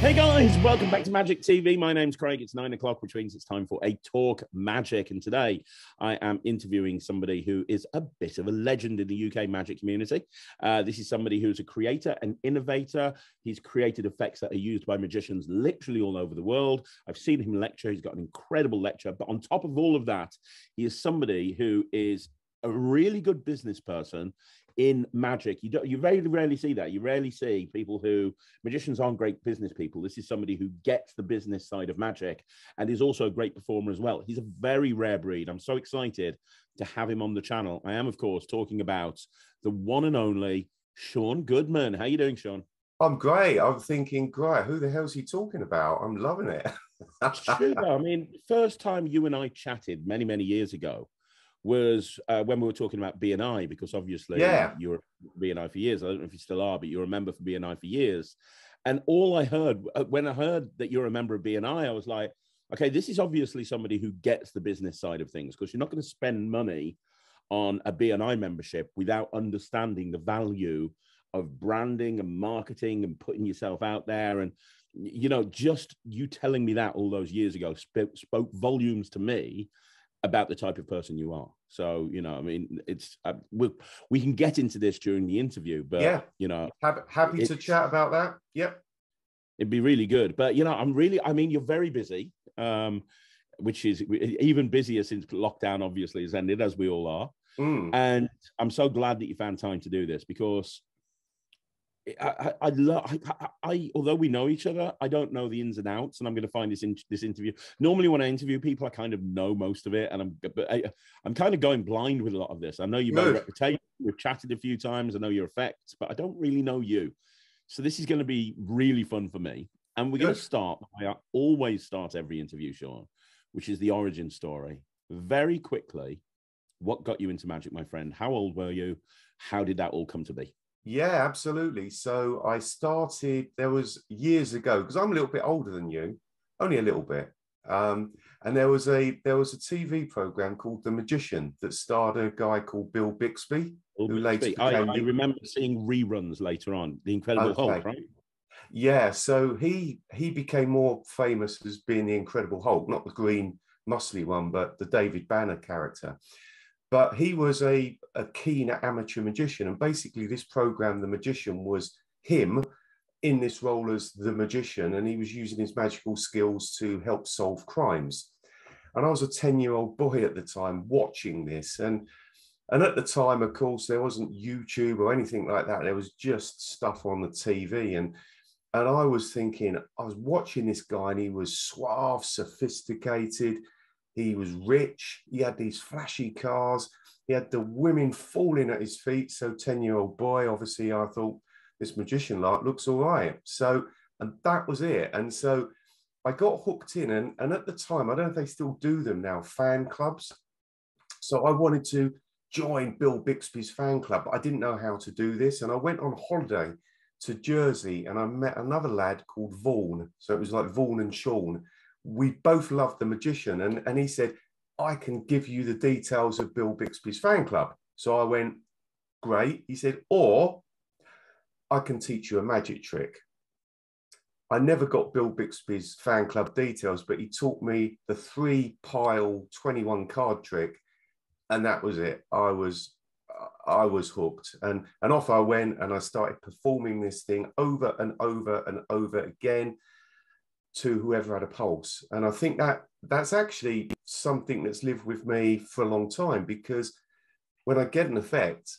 Hey guys, welcome back to Magic TV. My name's Craig. It's 9 o'clock, which means it's time for a Talk Magic. And today I am interviewing somebody who is a bit of a legend in the UK magic community. This is somebody who's a creator and innovator. He's created effects that are used by magicians literally all over the world. I've seen him lecture. He's got an incredible lecture. But on top of all of that, he is somebody who is a really good business person in magic. You very rarely see that. You rarely see magicians aren't great business people. This is somebody who gets the business side of magic and is also a great performer as well. He's a very rare breed. I'm so excited to have him on the channel. I am, of course, talking about the one and only Sean Goodman. How are you doing, Sean? I'm great. I'm thinking, great, who the hell's he talking about? I'm loving it. It's true, though. I mean, first time you and I chatted many, many years ago was when we were talking about BNI, because obviously you were BNI for years. I don't know if you still are, but you were a member for BNI for years. And all I heard, when I heard that you're a member of BNI, I was like, okay, this is obviously somebody who gets the business side of things, because you're not going to spend money on a BNI membership without understanding the value of branding and marketing and putting yourself out there. And, you know, just you telling me that all those years ago spoke volumes to me about the type of person you are. So, you know, I mean, it's, we can get into this during the interview, but, yeah, you know. Happy to chat about that. Yep. It'd be really good. But, you know, I mean, you're very busy, which is even busier since lockdown obviously has ended, as we all are. Mm. And I'm so glad that you found time to do this, because I although we know each other, I don't know the ins and outs, and I'm going to find this interview. Normally, when I interview people, I kind of know most of it, and I'm kind of going blind with a lot of this. I know you by reputation. We've chatted a few times. I know your effects, but I don't really know you. So this is going to be really fun for me, and we're going to start. I always start every interview, Sean, which is the origin story. Very quickly, what got you into magic, my friend? How old were you? How did that all come to be? Yeah, absolutely. So I started, there was years ago, because I'm a little bit older than you, only a little bit. And there was a TV program called The Magician that starred a guy called Bill Bixby. I remember seeing reruns later on, The Incredible Hulk, right? Yeah, so he became more famous as being The Incredible Hulk, not the green muscly one, but the David Banner character. But he was a keen amateur magician. And basically this program, The Magician, was him in this role as the magician. And he was using his magical skills to help solve crimes. And I was a 10-year-old boy at the time watching this. And at the time, of course, there wasn't YouTube or anything like that. There was just stuff on the TV. And I was thinking, I was watching this guy, and he was suave, sophisticated. He was rich. He had these flashy cars. He had the women falling at his feet. So 10-year-old boy, obviously, I thought, this magician looks all right. So, and that was it. And so I got hooked in. And at the time, I don't know if they still do them now, fan clubs. So I wanted to join Bill Bixby's fan club, but I didn't know how to do this. And I went on holiday to Jersey, and I met another lad called Vaughan. So it was like Vaughan and Sean. We both loved The Magician, and he said, I can give you the details of Bill Bixby's fan club. So I went, great. He said, or I can teach you a magic trick. I never got Bill Bixby's fan club details, but he taught me the 3-pile 21-card trick, and that was it. I was hooked, and off I went, and I started performing this thing over and over and over again to whoever had a pulse. And I think that's actually something that's lived with me for a long time, because when I get an effect,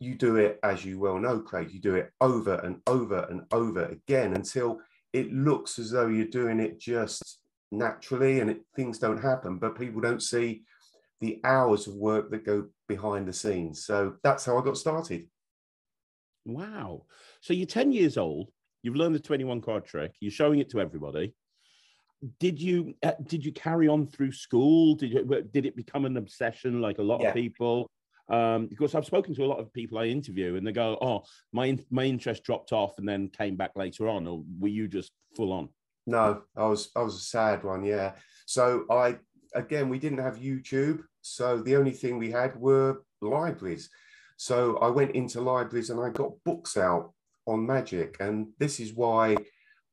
you do it, as you well know, Craig, you do it over and over and over again until it looks as though you're doing it just naturally, and things don't happen, but people don't see the hours of work that go behind the scenes. So that's how I got started. Wow. So you're 10 years old. You've learned the 21-card trick. You're showing it to everybody. Did you carry on through school? Did it become an obsession like a lot of people? Because I've spoken to a lot of people I interview, and they go, "Oh, my interest dropped off and then came back later on." Or were you just full on? No, I was a sad one. Yeah. So we didn't have YouTube, so the only thing we had were libraries. So I went into libraries and I got books out on magic, and this is why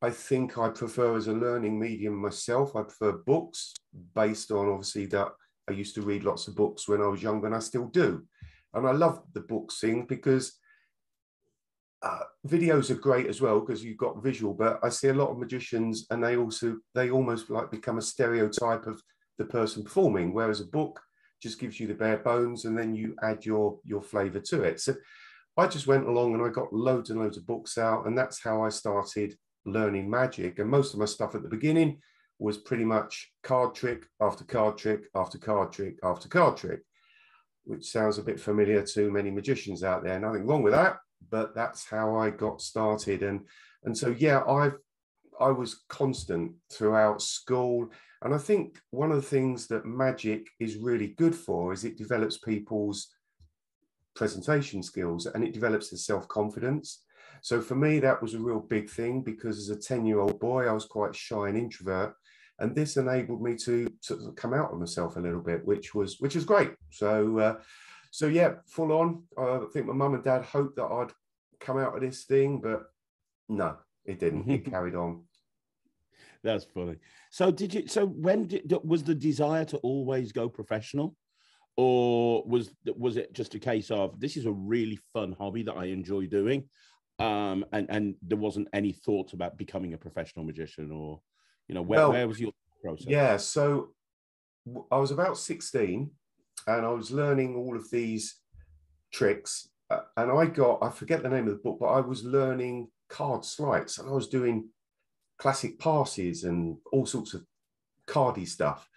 I think I prefer as a learning medium myself. I prefer books based on obviously that I used to read lots of books when I was younger, and I still do. And I love the book thing because videos are great as well because you've got visual, but I see a lot of magicians and they almost like become a stereotype of the person performing, whereas a book just gives you the bare bones and then you add your flavour to it. So I just went along and I got loads and loads of books out, and that's how I started learning magic. And most of my stuff at the beginning was pretty much card trick after card trick after card trick after card trick, which sounds a bit familiar to many magicians out there. Nothing wrong with that, but that's how I got started. And so, yeah, I was constant throughout school. And I think one of the things that magic is really good for is it develops people's presentation skills and it develops their self-confidence. So for me, that was a real big thing because as a 10-year-old boy, I was quite shy and introvert. And this enabled me to sort of come out of myself a little bit, which was great. So, yeah, full on. I think my mum and dad hoped that I'd come out of this thing, but no, it didn't. It carried on. That's funny. So did you? So when was the desire to always go professional, or was it just a case of this is a really fun hobby that I enjoy doing, and there wasn't any thoughts about becoming a professional magician, or you know where was your process? Yeah, so I was about 16, and I was learning all of these tricks, and I forget the name of the book, but I was learning card slights, and I was doing classic passes and all sorts of cardy stuff.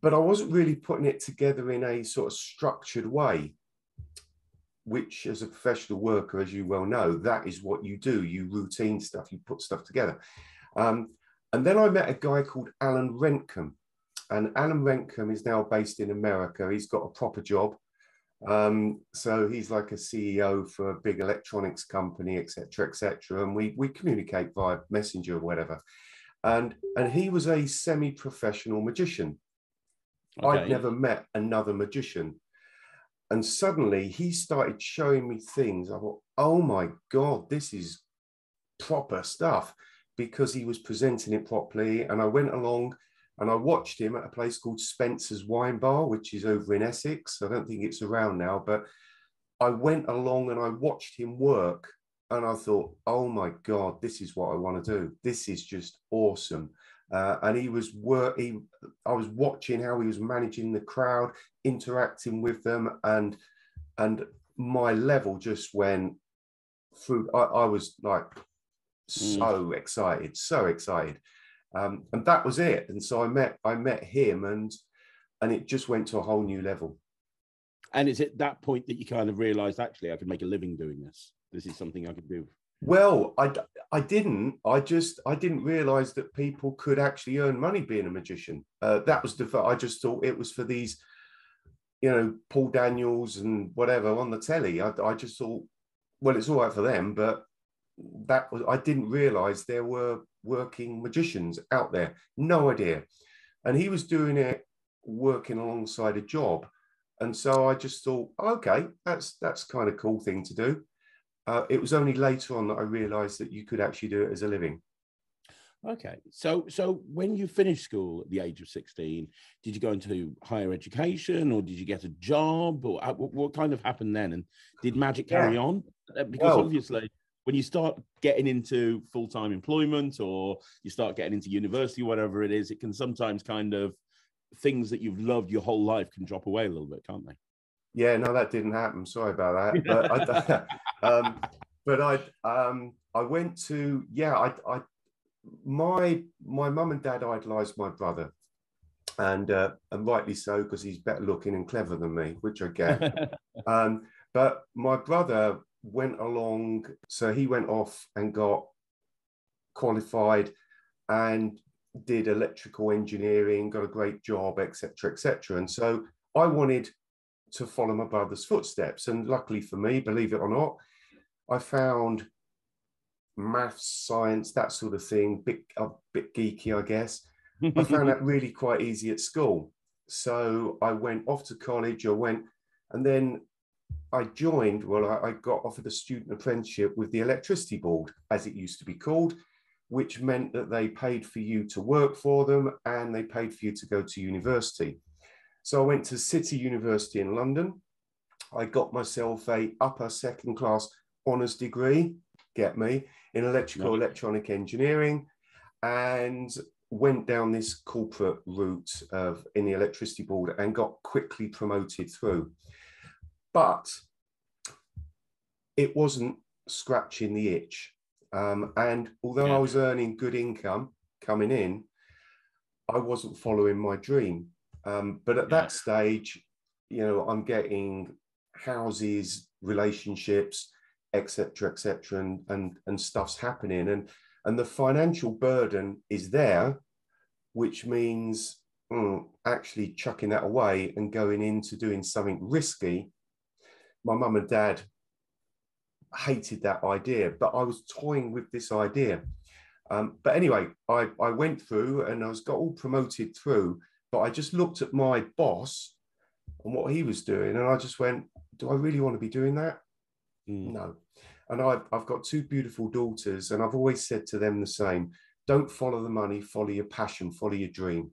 But I wasn't really putting it together in a sort of structured way, which as a professional worker, as you well know, that is what you do. You routine stuff, you put stuff together. And then I met a guy called Alan Rentcombe. And Alan Rentcombe is now based in America. He's got a proper job. So he's like a CEO for a big electronics company, etc., etc. And we communicate via Messenger or whatever. And he was a semi-professional magician. Okay. I'd never met another magician. And suddenly he started showing me things. I thought, oh my God, this is proper stuff, because he was presenting it properly. And I went along and I watched him at a place called Spencer's Wine Bar, which is over in Essex. I don't think it's around now, but I went along and I watched him work and I thought, oh my God, this is what I want to do. This is just awesome. And I was watching how he was managing the crowd, interacting with them, and my level just went through. I was like so excited. And that was it. And so I met him, and it just went to a whole new level. And is it that point that you kind of realized, actually, I could make a living doing this? This is something I could do. Well, I didn't. I didn't realize that people could actually earn money being a magician. I just thought it was for these, you know, Paul Daniels and whatever on the telly. I just thought, well, it's all right for them, but I didn't realize there were working magicians out there. No idea. And he was doing it working alongside a job. And so I just thought, okay, that's kind of cool thing to do. It was only later on that I realized that you could actually do it as a living. Okay. So when you finished school at the age of 16, did you go into higher education, or did you get a job, or what kind of happened then? And did magic carry on? Because obviously, when you start getting into full-time employment, or you start getting into university, whatever it is, it can sometimes kind of things that you've loved your whole life can drop away a little bit, can't they? Yeah, no, that didn't happen. Sorry about that. But I went to, my mum and dad idolized my brother, and rightly so, because he's better looking and clever than me, which I get. But my brother went along, so he went off and got qualified and did electrical engineering, got a great job, etc., etc. And so I wanted to follow my brother's footsteps, and luckily for me, believe it or not, I found maths, science, that sort of thing, a bit geeky, I guess. I found that really quite easy at school. So I went off to college, and then I got offered a student apprenticeship with the electricity board, as it used to be called. which meant that they paid for you to work for them and they paid for you to go to university. So I went to City University in London. I got myself a upper second class honours degree, get me, in electrical electronic engineering, and went down this corporate route of in the electricity board and got quickly promoted through. But it wasn't scratching the itch. And although I was earning good income coming in, I wasn't following my dream. But at that stage, you know, I'm getting houses, relationships, et cetera, and stuff's happening. And the financial burden is there, which means actually chucking that away and going into doing something risky. My mum and dad hated that idea, but I was toying with this idea. But anyway, I went through and I got all promoted through, but I just looked at my boss and what he was doing, and I just went, do I really want to be doing that? No. And I've got two beautiful daughters, and I've always said to them the same: don't follow the money, follow your passion, follow your dream.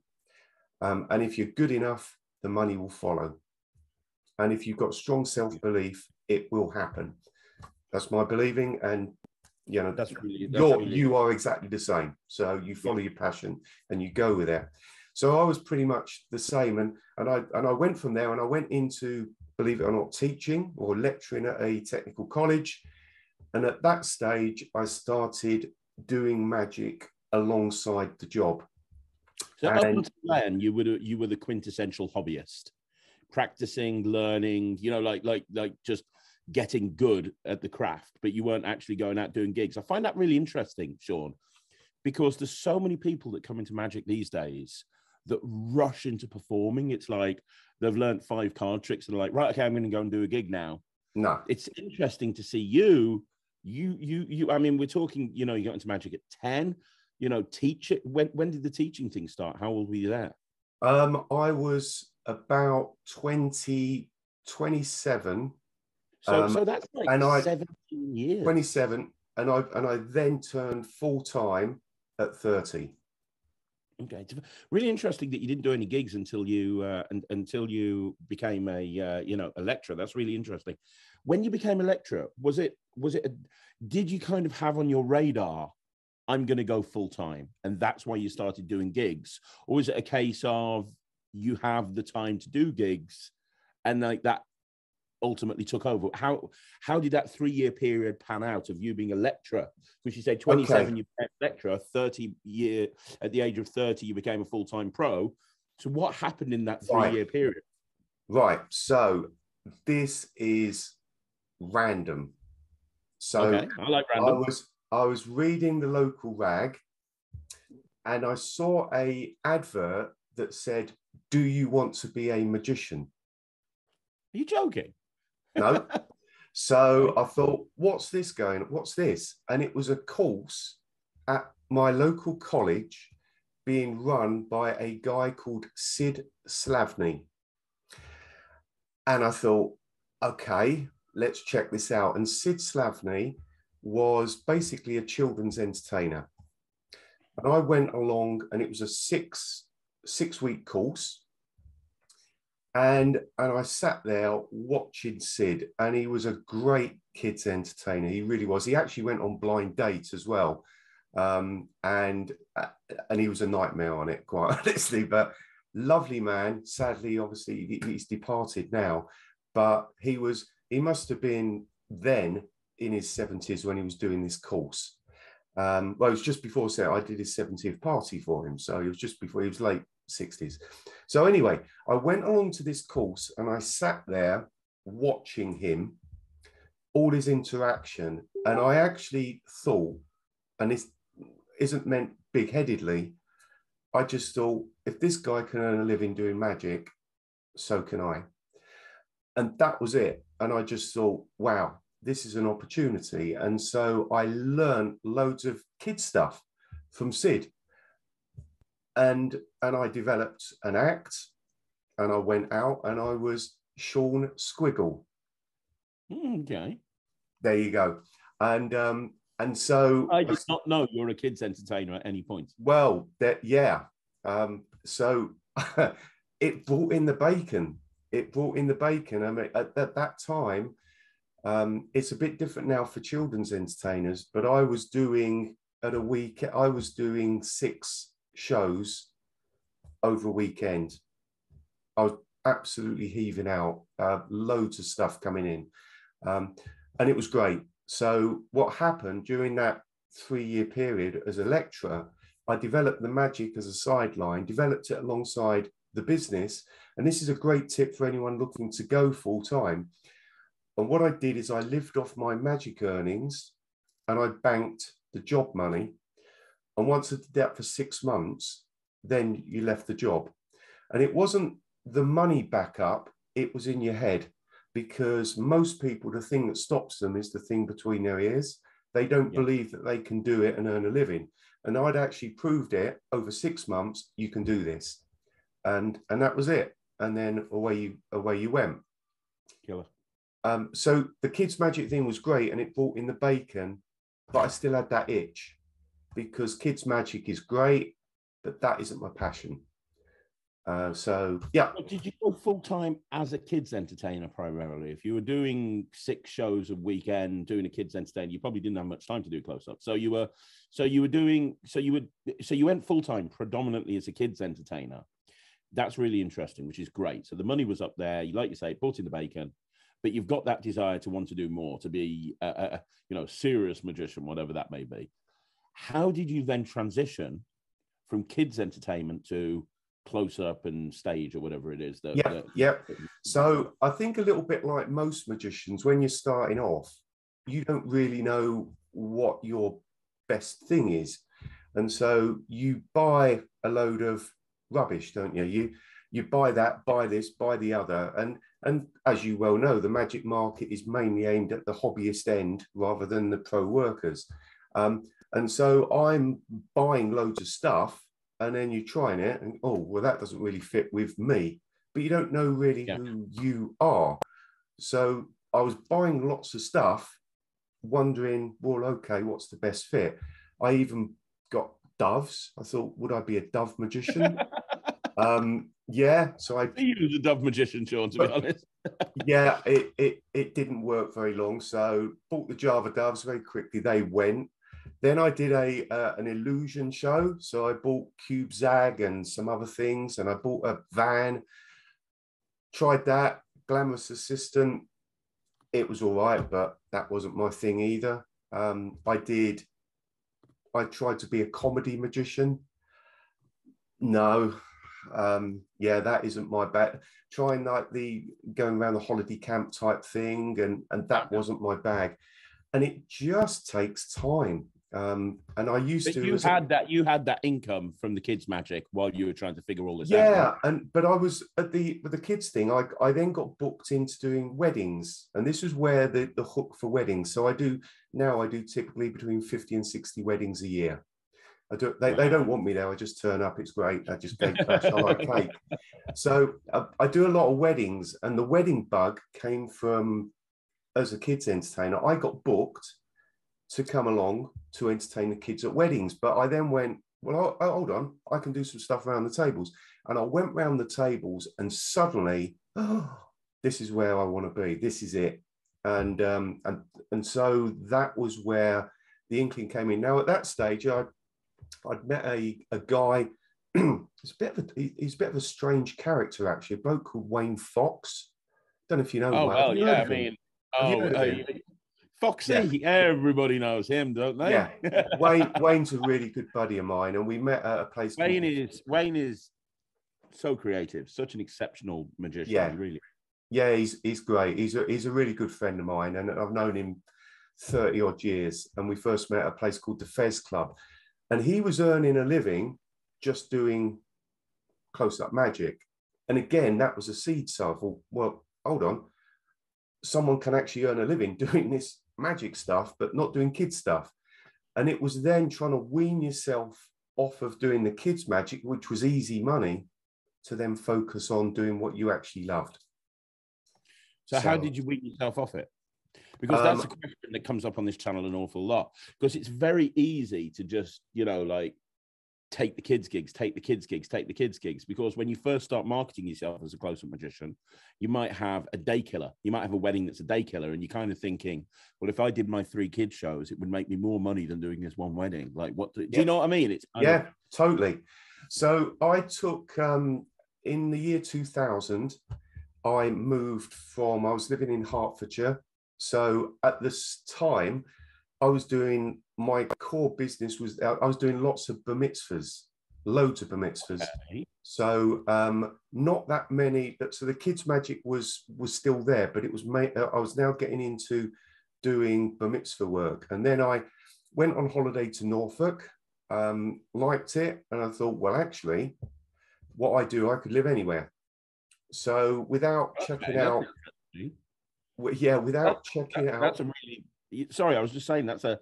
And if you're good enough, the money will follow. And if you've got strong self-belief, it will happen. That's my believing, and you know, you are exactly the same. So you follow your passion and you go with it. So I was pretty much the same, and I went from there, and I went into, believe it or not, teaching or lecturing at a technical college. And at that stage, I started doing magic alongside the job. So up until then, you were the quintessential hobbyist, practicing, learning, you know, like just getting good at the craft, but you weren't actually going out doing gigs. I find that really interesting, Sean, because there's so many people that come into magic these days that rush into performing. It's like they've learned 5 card tricks and they're like, right, okay, I'm going to go and do a gig now. No. It's interesting to see you, I mean, we're talking, you know, you got into magic at 10, you know, teach it. When did the teaching thing start? How old were you there? I was about 27. So that's like 17 years. 27, and I then turned full-time at 30. Okay, it's really interesting that you didn't do any gigs until you became a lecturer. That's really interesting. When you became a lecturer, did you kind of have on your radar, I'm going to go full-time, and that's why you started doing gigs? Or is it a case of you have the time to do gigs and like that ultimately took over? How did that 3-year period pan out of you being a lecturer? Because you say 27, you became a lecturer, at the age of 30, you became a full-time pro. So what happened in that 3-year period? Right. So this is random. So okay. I like random. I was reading the local rag and I saw a advert that said, do you want to be a magician? Are you joking? No. So I thought, what's this? And it was a course at my local college being run by a guy called Sid Slavney. And I thought, okay, let's check this out. And Sid Slavney was basically a children's entertainer. And I went along, and it was a six-week course. And I sat there watching Sid, and he was a great kids entertainer. He really was. He actually went on Blind Date as well. And he was a nightmare on it, quite honestly, but lovely man. Sadly, obviously, he's departed now, but he must have been then in his 70s when he was doing this course. Well, it was just before, so I did his 70th party for him. So it was just before, he was late 60s. So anyway, I went along to this course and I sat there watching him, all his interaction, and I actually thought, and this isn't meant big-headedly, I just thought, if this guy can earn a living doing magic, so can I. And that was it. And I just thought, wow, this is an opportunity. And so I learned loads of kid stuff from Sid. And I developed an act, and I went out, and I was Sean Squiggle. Okay. There you go. And And so I did not know you were a kids entertainer at any point. Well, yeah. So it brought in the bacon. It brought in the bacon. I mean, at that time, it's a bit different now for children's entertainers, but I was doing at a week, I was doing 6 shows over a weekend. I was absolutely heaving out, loads of stuff coming in. And it was great. So what happened during that 3-year period as a lecturer, I developed the magic as a sideline, developed it alongside the business. And this is a great tip for anyone looking to go full time. And what I did is I lived off my magic earnings and I banked the job money. And once I did that for 6 months, then you left the job. And it wasn't the money back up, it was in your head. Because most people, the thing that stops them is the thing between their ears. They don't believe that they can do it and earn a living. And I'd actually proved it over 6 months, you can do this. And that was it. And then away you went. Killer. So the kids' magic thing was great and it brought in the bacon, but I still had that itch because kids' magic is great, but that isn't my passion. So, yeah. Did you go full-time as a kids' entertainer primarily? If you were doing 6 shows a weekend, doing a kids' entertainer, you probably didn't have much time to do close-up. So you went full-time predominantly as a kids' entertainer. That's really interesting, which is great. So the money was up there. Like you say, bought in the bacon, but you've got that desire to want to do more, to be a serious magician, whatever that may be. How did you then transition from kids' entertainment to close up and stage or whatever it is? So I think a little bit like most magicians, when you're starting off, you don't really know what your best thing is. And so you buy a load of rubbish, don't you? You buy that, buy this, buy the other. And as you well know, the magic market is mainly aimed at the hobbyist end rather than the pro workers. And so I'm buying loads of stuff. And then you're trying it and, oh, well, that doesn't really fit with me. But you don't know really who you are. So I was buying lots of stuff, wondering, well, okay, what's the best fit? I even got doves. I thought, would I be a dove magician? You was a dove magician, Sean, to be honest. Yeah, it didn't work very long. So bought the Java doves very quickly. They went. Then I did an illusion show. So I bought Cube Zag and some other things, and I bought a van, tried that, glamorous assistant. It was all right, but that wasn't my thing either. I tried to be a comedy magician. No, that isn't my bag. Trying like going around the holiday camp type thing, and that wasn't my bag. And it just takes time. And I used to. You had that income from the kids' magic while you were trying to figure all this out. Yeah, but I was with the kids thing. I then got booked into doing weddings, and this was where the hook for weddings. So I do typically between 50 and 60 weddings a year. They don't want me there. I just turn up. It's great. I just bake crash. I like cake. So I do a lot of weddings, and the wedding bug came from as a kids' entertainer. I got booked to come along to entertain the kids at weddings. But I then went, well, hold on, I can do some stuff around the tables. And I went round the tables and suddenly, this is where I want to be. This is it. And so that was where the inkling came in. Now, at that stage, I'd met a guy, he's a bit of a strange character, actually, a bloke called Wayne Fox. Don't know if you know. Oh, well, yeah, I mean, Foxy, everybody knows him, don't they? Yeah, Wayne's a really good buddy of mine, and we met at a place. Wayne is so creative, such an exceptional magician. Yeah, really. Yeah, he's great. He's a really good friend of mine, and I've known him 30 odd years. And we first met at a place called the Fez Club, and he was earning a living just doing close-up magic. And again, that was a seed. So I thought, well, hold on. Someone can actually earn a living doing this magic stuff, but not doing kids stuff. And it was then trying to wean yourself off of doing the kids magic, which was easy money, to then focus on doing what you actually loved. So how did you wean yourself off it? Because that's a question that comes up on this channel an awful lot, because it's very easy to just, you know, like, take the kids gigs, take the kids gigs, take the kids gigs. Because when you first start marketing yourself as a close-up magician, you might have a day killer. You might have a wedding that's a day killer. And you're kind of thinking, well, if I did my 3 kids shows, it would make me more money than doing this one wedding. Like, what do you know what I mean? It's yeah, totally. So I took, in the year 2000, I moved from, I was living in Hertfordshire. So at this time, I was doing, my core business was, I was doing lots of bar mitzvahs, loads of bar mitzvahs. Okay. So not that many. So the kids' magic was still there, but it was, I was now getting into doing bar mitzvah work. And then I went on holiday to Norfolk, liked it. And I thought, well, actually, what I do, I could live anywhere. So without checking out, yeah, without checking out. That's a really, sorry, I was just saying that's a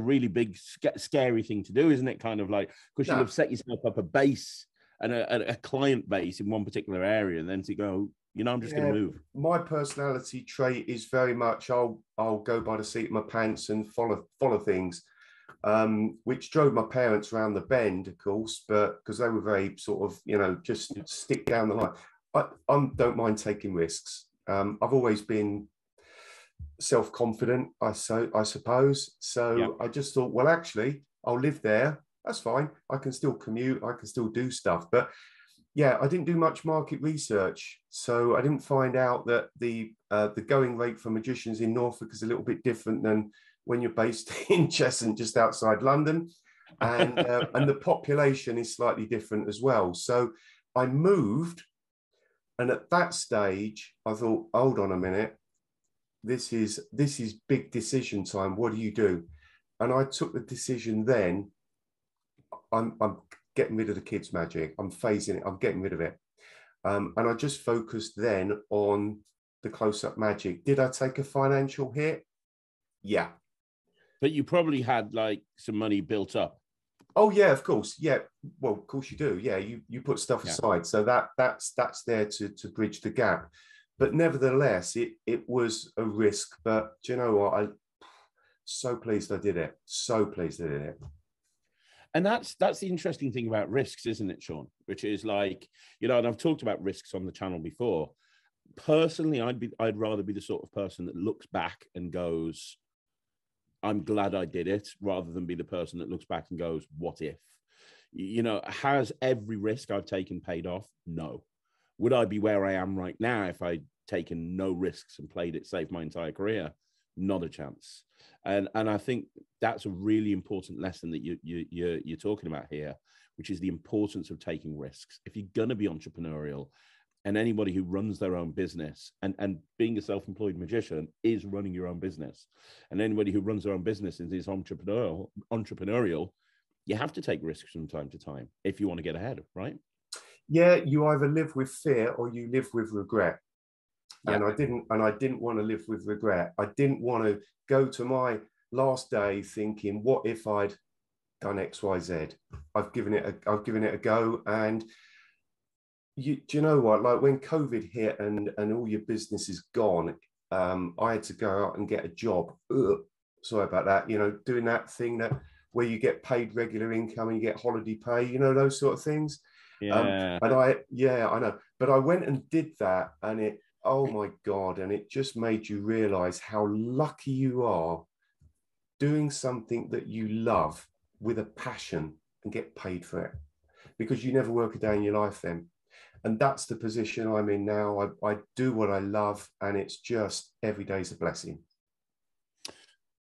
really big scary thing to do, isn't it? Kind of like, because you'll have set yourself up a base and a client base in one particular area, and then to go, you know, I'm just going to move. My personality trait is very much I'll go by the seat of my pants and follow things, which drove my parents around the bend, of course, but because they were very sort of, you know, just stick down the line. I don't mind taking risks. I've always been self-confident, I suppose. So yeah. I just thought, well, actually, I'll live there. That's fine. I can still commute. I can still do stuff. But yeah, I didn't do much market research. So I didn't find out that the going rate for magicians in Norfolk is a little bit different than when you're based in Chesham, just outside London. And, and the population is slightly different as well. So I moved. And at that stage, I thought, hold on a minute. This is big decision time. What do you do? And I took the decision then. I'm getting rid of the kids' magic. I'm phasing it. I'm getting rid of it. And I just focused then on the close-up magic. Did I take a financial hit? Yeah. But you probably had like some money built up. Oh yeah, of course. Yeah. Well, of course you do. Yeah. You put stuff aside. So that's there to bridge the gap. But nevertheless, it was a risk. But do you know what? I'm so pleased I did it. So pleased I did it. And that's the interesting thing about risks, isn't it, Sean? Which is like, you know, and I've talked about risks on the channel before. Personally, I'd rather be the sort of person that looks back and goes, I'm glad I did it, rather than be the person that looks back and goes, what if? You know, has every risk I've taken paid off? No. Would I be where I am right now if I'd taken no risks and played it safe my entire career? Not a chance. And I think that's a really important lesson that you're talking about here, which is the importance of taking risks. If you're going to be entrepreneurial, and anybody who runs their own business, and being a self-employed magician is running your own business, and anybody who runs their own business and is entrepreneurial, you have to take risks from time to time if you want to get ahead, right? Yeah, you either live with fear or you live with regret. Yeah. And I didn't want to live with regret. I didn't want to go to my last day thinking, what if I'd done X, Y, Z? I've given it a go. And do you know what? Like when COVID hit and all your business is gone, I had to go out and get a job. Ugh, sorry about that. You know, doing that thing that where you get paid regular income and you get holiday pay. You know, those sort of things. Yeah. I know. But I went and did that, and it, oh my God, and it just made you realize how lucky you are doing something that you love with a passion and get paid for it, because you never work a day in your life then. And that's the position I'm in now. I do what I love, and it's just every day's a blessing.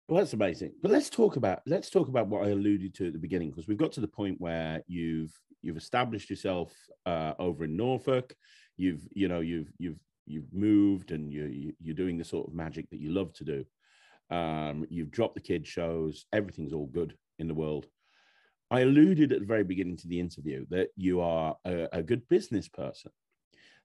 Well, that's amazing. But let's talk about what I alluded to at the beginning, because we've got to the point where you've established yourself over in Norfolk. You've moved, and you're doing the sort of magic that you love to do. You've dropped the kid shows. Everything's all good in the world. I alluded at the very beginning to the interview that you are a good business person.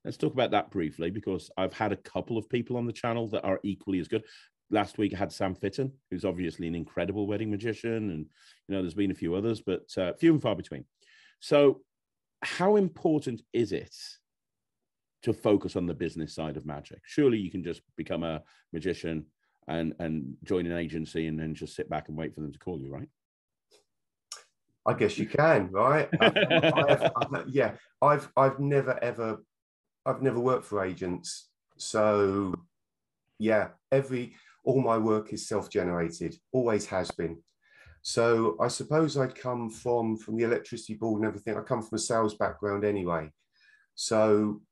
Let's talk about that briefly, because I've had a couple of people on the channel that are equally as good. Last week I had Sam Fitton, who's obviously an incredible wedding magician, and you know there's been a few others, but few and far between. So how important is it to focus on the business side of magic? Surely you can just become a magician and join an agency and then just sit back and wait for them to call you, right? I guess you can, right? I've never worked for agents, so yeah, all my work is self-generated, always has been. So I suppose I come from the electricity board and everything. I come from a sales background anyway. So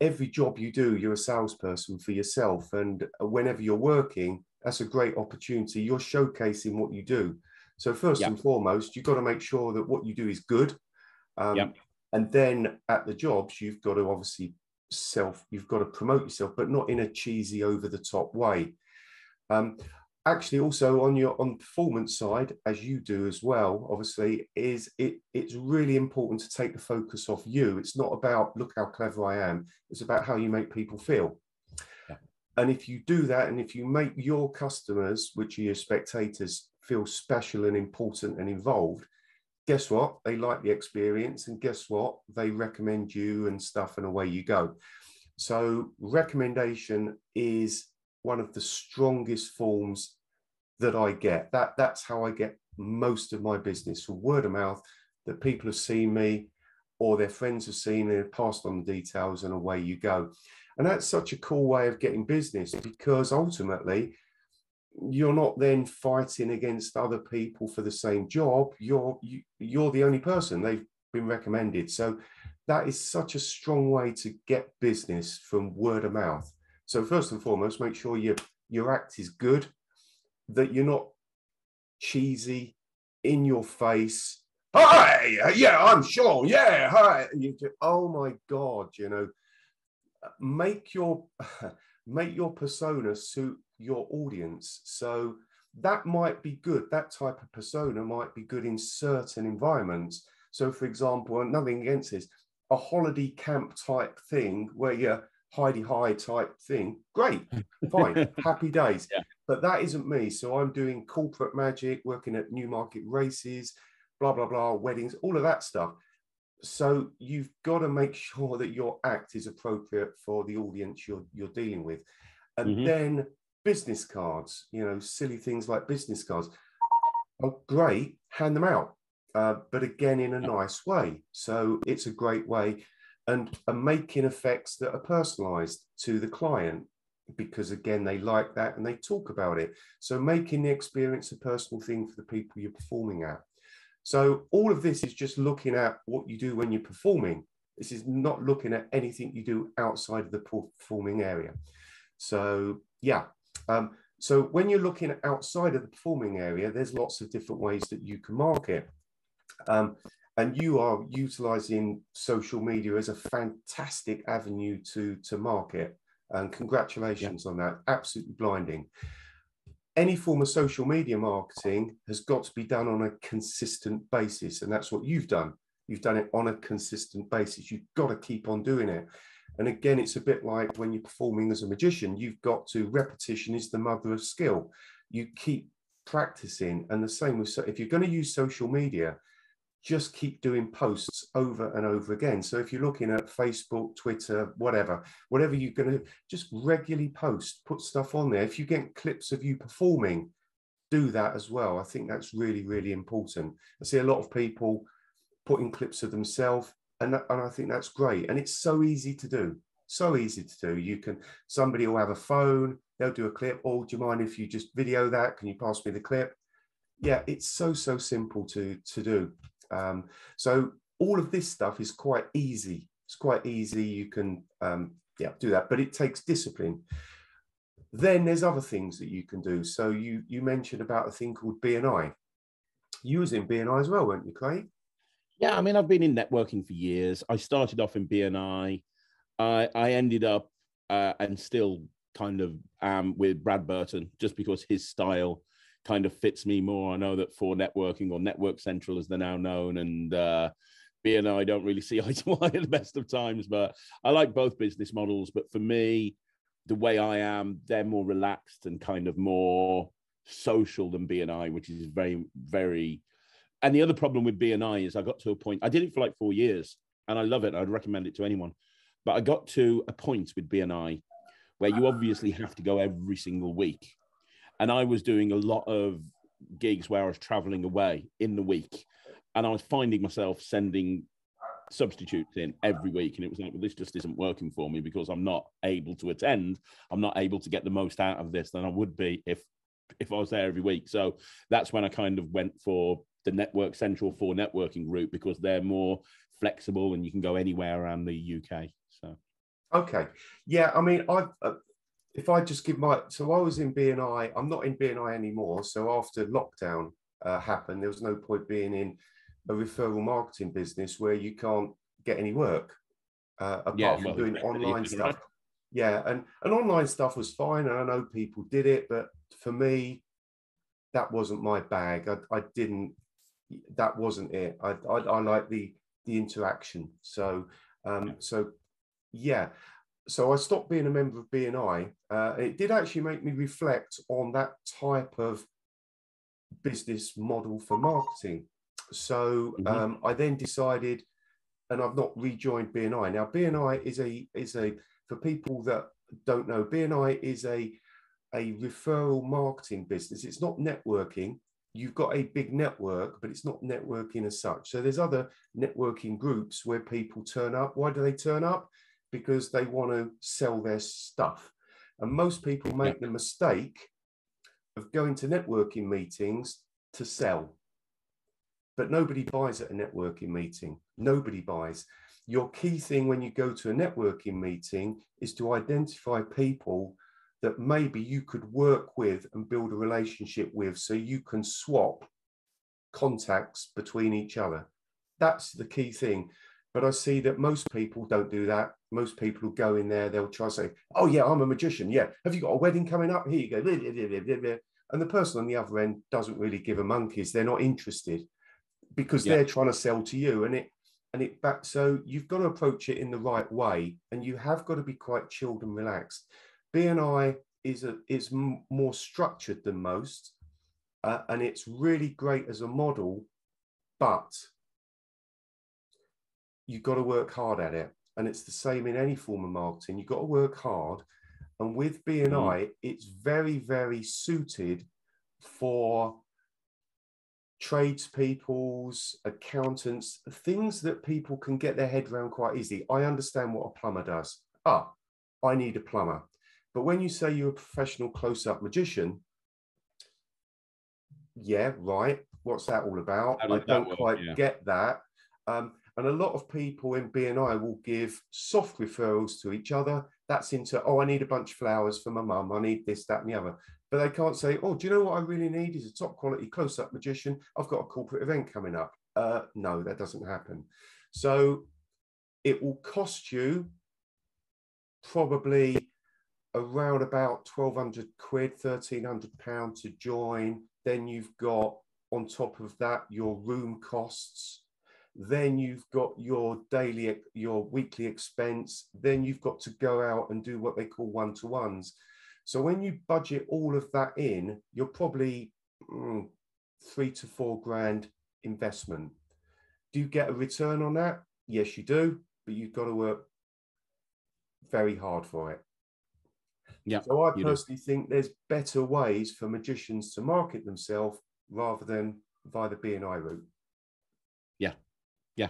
every job you do, you're a salesperson for yourself. And whenever you're working, that's a great opportunity. You're showcasing what you do. So first and foremost, you've got to make sure that what you do is good. And then at the jobs, you've got to obviously you've got to promote yourself, but not in a cheesy, over the top way. Actually, also on the performance side, as you do as well, obviously, it's really important to take the focus off you. It's not about, look how clever I am. It's about how you make people feel. Yeah. And if you do that, and if you make your customers, which are your spectators, feel special and important and involved, guess what? They like the experience, and guess what? They recommend you and stuff, and away you go. So recommendation is one of the strongest forms that I get. That's how I get most of my business, from word of mouth, that people have seen me or their friends have seen me, passed on the details, and away you go. And that's such a cool way of getting business, because ultimately you're not then fighting against other people for the same job. You're the only person they've been recommended. So that is such a strong way to get business, from word of mouth. So first and foremost, make sure your act is good, that you're not cheesy, in your face. Hi, yeah, I'm Sean, yeah, hi. And you go, oh my God, you know, make your persona suit your audience. So that might be good. That type of persona might be good in certain environments. So for example, and nothing against this, a holiday camp type thing where you're hidey high type thing, great, fine, happy days. Yeah. But that isn't me. So I'm doing corporate magic, working at Newmarket races, blah, blah, blah, weddings, all of that stuff. So you've got to make sure that your act is appropriate for the audience you're dealing with. And then business cards, you know, silly things like business cards. Oh, great, hand them out. But again, in a nice way. So it's a great way. And making effects that are personalized to the client, because again, they like that and they talk about it. So making the experience a personal thing for the people you're performing at. So all of this is just looking at what you do when you're performing. This is not looking at anything you do outside of the performing area. So yeah. So when you're looking outside of the performing area, there's lots of different ways that you can market. And you are utilizing social media as a fantastic avenue to market. And congratulations on that. Absolutely blinding. Any form of social media marketing has got to be done on a consistent basis. And that's what you've done. You've done it on a consistent basis. You've got to keep on doing it. And again, it's a bit like when you're performing as a magician, you've got to, repetition is the mother of skill. You keep practicing. And the same with, if you're going to use social media, just keep doing posts over and over again. So if you're looking at Facebook, Twitter, whatever you're going to, just regularly post, put stuff on there. If you get clips of you performing, do that as well. I think that's really, really important. I see a lot of people putting clips of themselves, and I think that's great. And it's so easy to do, so easy to do. You can, somebody will have a phone, they'll do a clip. Oh, do you mind if you just video that? Can you pass me the clip? Yeah, it's so, so simple to do. So all of this stuff is quite easy. It's quite easy. You can do that, but it takes discipline. Then there's other things that you can do. So you mentioned about a thing called BNI. You was in BNI as well, weren't you, Craig? Yeah, I mean, I've been in networking for years. I started off in BNI. I ended up and still kind of with Brad Burton, just because his style kind of fits me more. I know that for networking, or Network Central as they're now known, and BNI don't really see eye to eye at the best of times, but I like both business models. But for me, the way I am, they're more relaxed and kind of more social than BNI, which is very, very... And the other problem with BNI is I got to a point, I did it for like 4 years and I love it. I'd recommend it to anyone. But I got to a point with BNI where you obviously have to go every single week. And I was doing a lot of gigs where I was traveling away in the week, and I was finding myself sending substitutes in every week, and it was like, well, this just isn't working for me because I'm not able to attend, I'm not able to get the most out of this than I would be if I was there every week. So that's when I kind of went for the Network Central for networking route, because they're more flexible and you can go anywhere around the UK. So okay, yeah, I mean, I've if I just give my, so I was in BNI, I'm not in BNI anymore. So after lockdown happened, there was no point being in a referral marketing business where you can't get any work apart from doing online stuff. Right. Yeah, and online stuff was fine. And I know people did it, but for me, that wasn't my bag. That wasn't it. I like the interaction. So, so yeah. So I stopped being a member of BNI. It did actually make me reflect on that type of business model for marketing. So I then decided, and I've not rejoined BNI. Now, BNI is a for people that don't know, BNI is a referral marketing business. It's not networking. You've got a big network, but it's not networking as such. So there's other networking groups where people turn up. Why do they turn up? Because they want to sell their stuff. And most people make the mistake of going to networking meetings to sell. But nobody buys at a networking meeting. Nobody buys. Your key thing when you go to a networking meeting is to identify people that maybe you could work with and build a relationship with, so you can swap contacts between each other. That's the key thing. But I see that most people don't do that. Most people go in there, they'll try to say, oh yeah, I'm a magician. Yeah. Have you got a wedding coming up? Here you go. And the person on the other end doesn't really give a monkey's. They're not interested because they're trying to sell to you. So you've got to approach it in the right way, and you have got to be quite chilled and relaxed. BNI is more structured than most, and it's really great as a model, but you've got to work hard at it. And it's the same in any form of marketing. You've got to work hard. And with BNI, it's very, very suited for tradespeople's, accountants, things that people can get their head around quite easily. I understand what a plumber does. Ah, I need a plumber. But when you say you're a professional close-up magician, yeah, right. What's that all about? I don't quite get that. And a lot of people in BNI will give soft referrals to each other. That's into, oh, I need a bunch of flowers for my mum. I need this, that, and the other. But they can't say, oh, do you know what I really need is a top quality close-up magician. I've got a corporate event coming up. No, that doesn't happen. So it will cost you probably around about 1,200 quid, 1,300 pounds to join. Then you've got, on top of that, your room costs. Then you've got your weekly expense. Then you've got to go out and do what they call one-to-ones. So when you budget all of that in, you're probably 3 to 4 grand investment. Do you get a return on that? Yes, you do, but you've got to work very hard for it. Yeah. So I personally think there's better ways for magicians to market themselves rather than via the BNI route. Yeah. Yeah,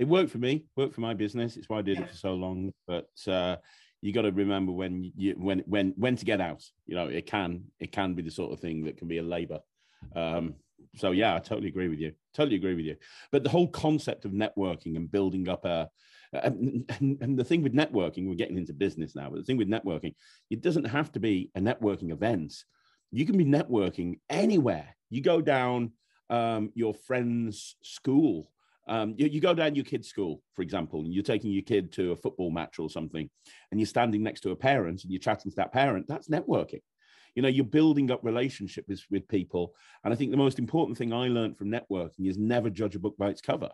it worked for me, worked for my business. It's why I did it for so long. But you got to remember when to get out. You know, it can be the sort of thing that can be a labour. So yeah, I totally agree with you. But the whole concept of networking and building up and the thing with networking, we're getting into business now. But the thing with networking, it doesn't have to be a networking event. You can be networking anywhere. You go down your friend's school. You go down your kid's school, for example, and you're taking your kid to a football match or something, and you're standing next to a parent and you're chatting to that parent. That's networking. You know, you're building up relationships with people. And I think the most important thing I learned from networking is never judge a book by its cover.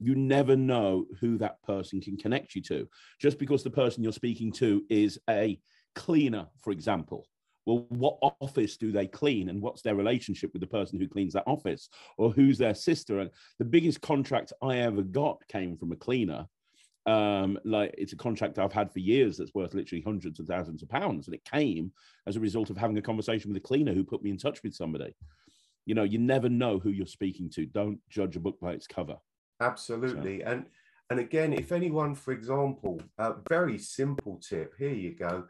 You never know who that person can connect you to. Just because the person you're speaking to is a cleaner, for example. Well, what office do they clean, and what's their relationship with the person who cleans that office, or who's their sister? And the biggest contract I ever got came from a cleaner, Like, it's a contract that I've had for years that's worth literally hundreds of thousands of pounds, and it came as a result of having a conversation with a cleaner who put me in touch with somebody. You know, you never know who you're speaking to. Don't judge a book by its cover. Absolutely. So. And again, if anyone, for example, a very simple tip, here you go.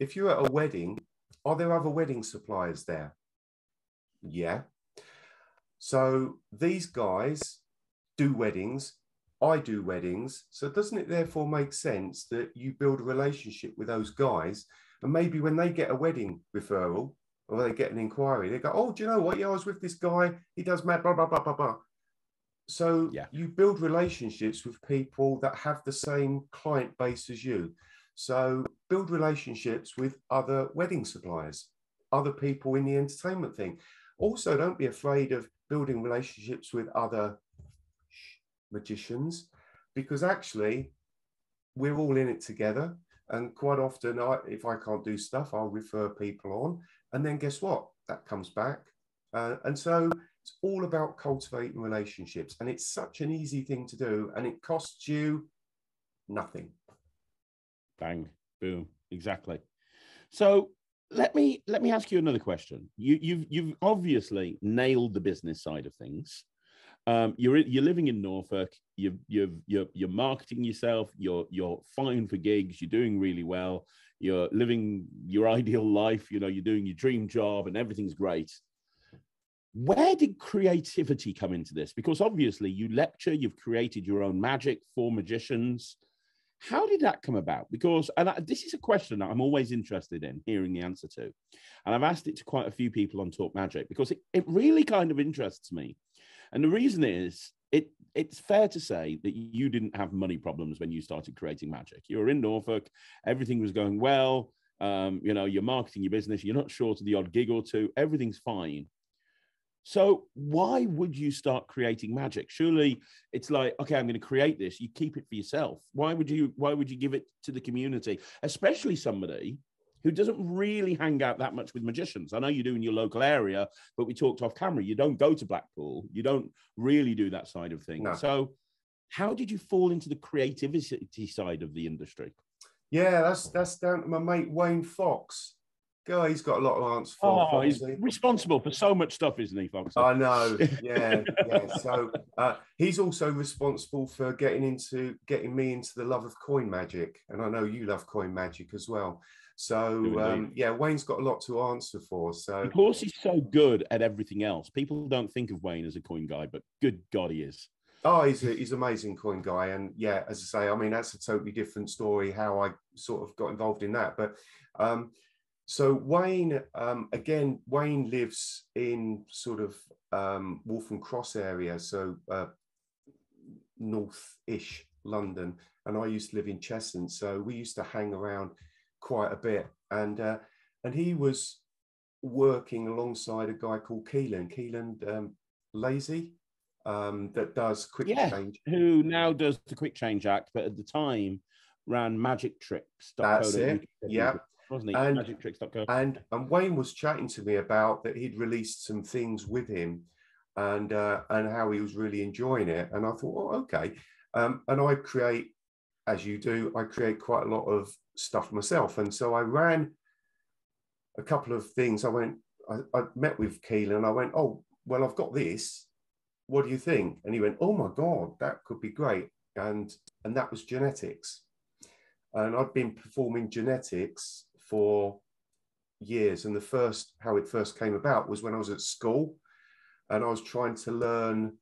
If you're at a wedding, are there other wedding suppliers there? Yeah. So these guys do weddings. I do weddings. So doesn't it therefore make sense that you build a relationship with those guys? And maybe when they get a wedding referral or they get an inquiry, they go, oh, do you know what? Yeah, I was with this guy. He does mad, blah, blah, blah, blah, blah. So yeah. You build relationships with people that have the same client base as you. So build relationships with other wedding suppliers, other people in the entertainment thing. Also, don't be afraid of building relationships with other magicians, because actually we're all in it together. And quite often, if I can't do stuff, I'll refer people on. And then guess what? That comes back. And so it's all about cultivating relationships. And it's such an easy thing to do. And it costs you nothing. Bang, boom, exactly. So let me ask you another question. You've obviously nailed the business side of things. You're living in Norfolk. You're marketing yourself. You're fine for gigs. You're doing really well. You're living your ideal life. You know, you're doing your dream job, and everything's great. Where did creativity come into this? Because obviously you lecture, you've created your own magic for magicians. How did that come about? Because, this is a question that I'm always interested in hearing the answer to. And I've asked it to quite a few people on Talk Magic, because it really kind of interests me. And the reason is, it's fair to say that you didn't have money problems when you started creating magic. You were in Norfolk, everything was going well. You know, you're marketing your business, you're not short of the odd gig or two, everything's fine. So why would you start creating magic? Surely it's like, okay, I'm going to create this. You keep it for yourself. Why would you give it to the community, especially somebody who doesn't really hang out that much with magicians? I know you do in your local area, but we talked off camera. You don't go to Blackpool. You don't really do that side of things. No. So how did you fall into the creativity side of the industry? Yeah, that's down to my mate, Wayne Fox. God, he's got a lot of answers for. Oh, he's responsible for so much stuff, isn't he, Fox? I know, yeah, yeah. So he's also responsible for getting me into the love of coin magic. And I know you love coin magic as well. So, yeah, Wayne's got a lot to answer for. So, of course, he's so good at everything else. People don't think of Wayne as a coin guy, but good God, he is. Oh, he's an amazing coin guy. And yeah, as I say, I mean, that's a totally different story, how I sort of got involved in that. But so Wayne, again, Wayne lives in sort of Waltham Cross area, so north-ish London, and I used to live in Cheshunt, so we used to hang around quite a bit. And he was working alongside a guy called Keelan Lazy, that does Quick Change. Who now does the Quick Change Act, but at the time ran Magic Trips. That's it, yeah. Wasn't he? And Wayne was chatting to me about that he'd released some things with him, and how he was really enjoying it. And I thought, oh, okay. And I create, as you do, I create quite a lot of stuff myself. And so I ran a couple of things. I met with Keelan. I went, oh, well, I've got this. What do you think? And he went, oh my God, that could be great. And that was Genetics. And I'd been performing Genetics for years. And how it first came about was when I was at school and I was trying to learn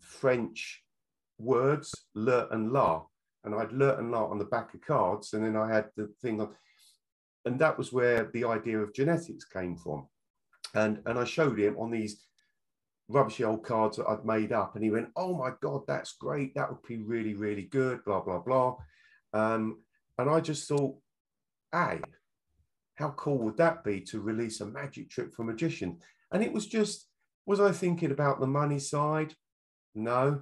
French words, le and la. And I had le and la on the back of cards. And then I had the thing on, and that was where the idea of Genetics came from. And I showed him on these rubbishy old cards that I'd made up. And he went, oh my God, that's great. That would be really, really good, blah, blah, blah. And I just thought, hey, how cool would that be to release a magic trick for magicians? And it was just, was I thinking about the money side? No,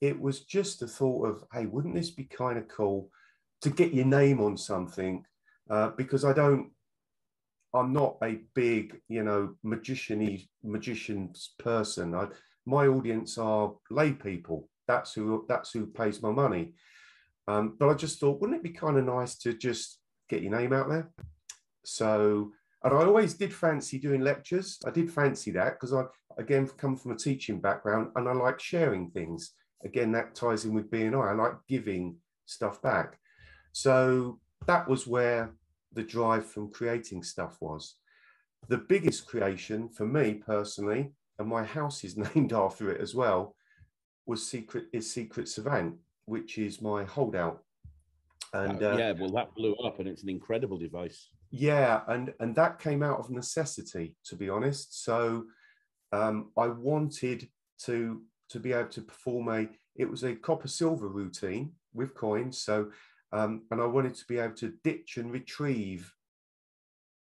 it was just the thought of, hey, wouldn't this be kind of cool to get your name on something? Because I'm not a big, you know, magician's person. My audience are lay people. That's who pays my money. But I just thought, wouldn't it be kind of nice to just get your name out there? So, and I always did fancy doing lectures. I did fancy that because I, again, come from a teaching background and I like sharing things. Again, that ties in with BNI. I like giving stuff back. So that was where the drive from creating stuff was. The biggest creation for me personally, and my house is named after it as well, was Secret Savant, which is my holdout. And yeah, well, that blew up and it's an incredible device. Yeah, and that came out of necessity, to be honest. So I wanted to be able to perform it was a copper silver routine with coins. So and I wanted to be able to ditch and retrieve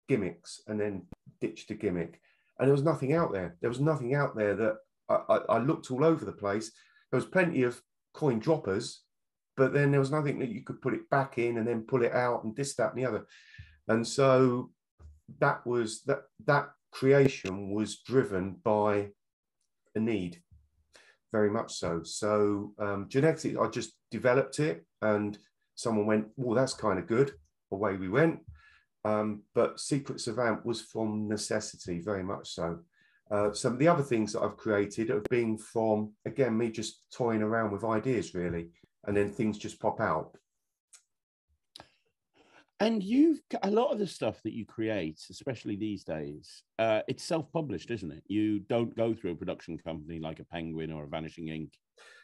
gimmicks and then ditch the gimmick. And there was nothing out there. There was nothing out there that I looked all over the place. There was plenty of coin droppers, but then there was nothing that you could put it back in and then pull it out and this, that, and the other. And so that was that creation was driven by a need, very much so. So genetics, I just developed it and someone went, well, that's kind of good. Away we went. But Secret Savant was from necessity, very much so. Some of the other things that I've created have been from, again, me just toying around with ideas, really, and then things just pop out. And you've got a lot of the stuff that you create, especially these days, it's self-published, isn't it? You don't go through a production company like a Penguin or a Vanishing Ink,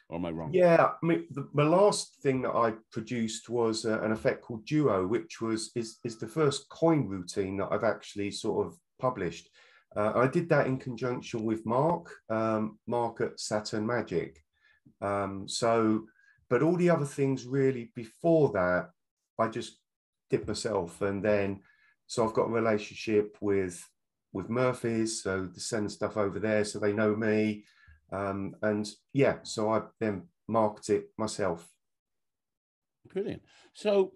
or am I wrong? Yeah, I mean, my last thing that I produced was an effect called Duo, which is the first coin routine that I've actually sort of published. I did that in conjunction with Mark, Mark at Saturn Magic. So, but all the other things really before that, I just did myself. And then, so I've got a relationship with Murphy's, so they send stuff over there, so they know me. And yeah, so I then marked it myself. Brilliant. So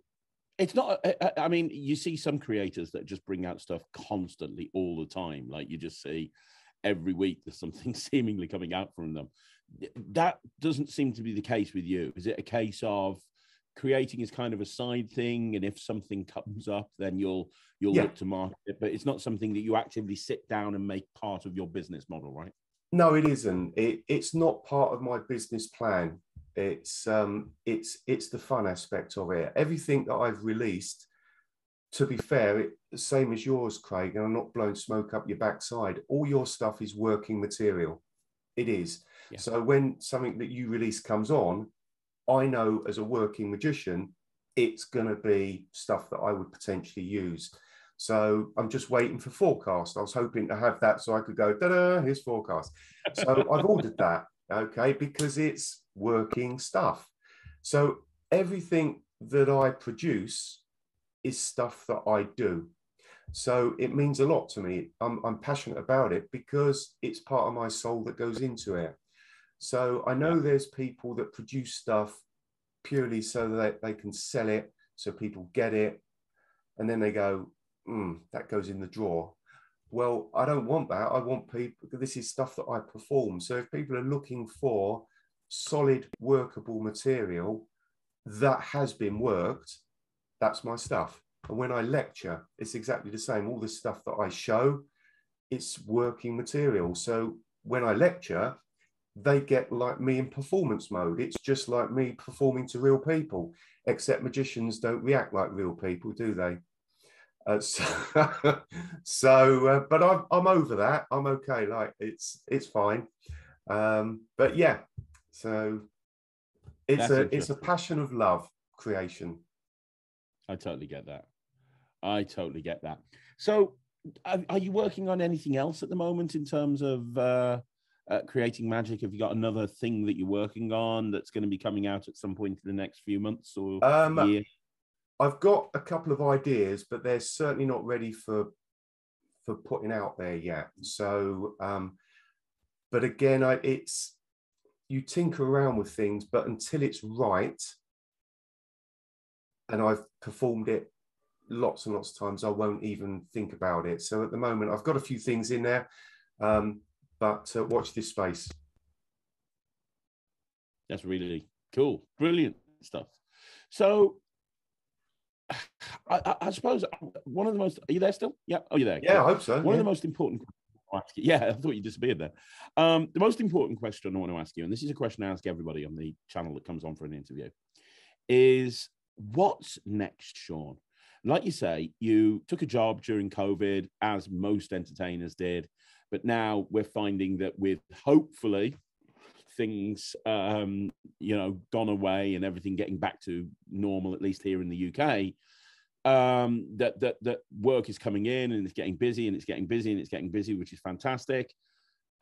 it's not, I mean, you see some creators that just bring out stuff constantly all the time. Like you just see every week there's something seemingly coming out from them. That doesn't seem to be the case with you. Is it a case of creating is kind of a side thing, and if something comes up, then you'll look to market it, but it's not something that you actively sit down and make part of your business model, right? No, it isn't. It's not part of my business plan. It's the fun aspect of it. Everything that I've released, to be fair, the same as yours, Craig, and I'm not blowing smoke up your backside. All your stuff is working material. It is. Yeah. So when something that you release comes on, I know as a working magician, it's going to be stuff that I would potentially use. So I'm just waiting for Forecast. I was hoping to have that so I could go, da-da, here's Forecast. So I've ordered that, okay, because it's working stuff. So everything that I produce is stuff that I do. So it means a lot to me. I'm passionate about it because it's part of my soul that goes into it. So I know there's people that produce stuff purely so that they can sell it, so people get it, and then they go, that goes in the drawer. Well, I don't want that. I want people, this is stuff that I perform. So if people are looking for solid, workable material that has been worked, that's my stuff. And when I lecture, it's exactly the same. All the stuff that I show, it's working material. So when I lecture, they get like me in performance mode. It's just like me performing to real people, except magicians don't react like real people, do they? But I'm over that. I'm okay. Like it's fine. But yeah, so it's a passion of love creation. I totally get that. So are you working on anything else at the moment in terms of creating magic? Have you got another thing that you're working on that's going to be coming out at some point in the next few months or year? I've got a couple of ideas, but they're certainly not ready for putting out there yet. So, but again, it's you tinker around with things, but until it's right, and I've performed it lots and lots of times, I won't even think about it. So at the moment, I've got a few things in there, but watch this space. That's really cool, brilliant stuff. So I suppose one of the most, are you there still? Yeah. Oh, you're there. Yeah, I hope so. One of the most important, yeah, I thought you disappeared there. The most important question I want to ask you, and this is a question I ask everybody on the channel that comes on for an interview, is what's next, Sean? Like you say, you took a job during COVID, as most entertainers did, but now we're finding that with hopefully things, you know, gone away and everything getting back to normal, at least here in the UK, that work is coming in and it's getting busy and it's getting busy and it's getting busy, which is fantastic.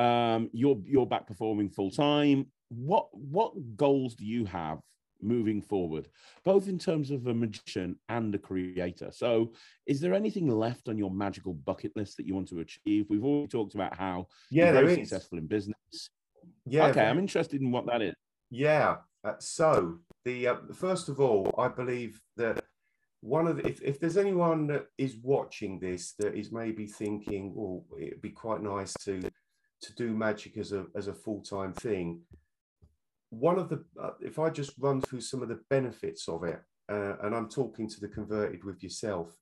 You're back performing full time. What goals do you have moving forward, both in terms of a magician and a creator? So is there anything left on your magical bucket list that you want to achieve? We've already talked about how you're very successful in business. Yeah. Okay, I'm interested in what that is. Yeah. So the first of all, I believe that one of the, if there's anyone that is watching this that is maybe thinking, well, it'd be quite nice to do magic as a full-time thing. One of the, if I just run through some of the benefits of it, and I'm talking to the converted with yourself,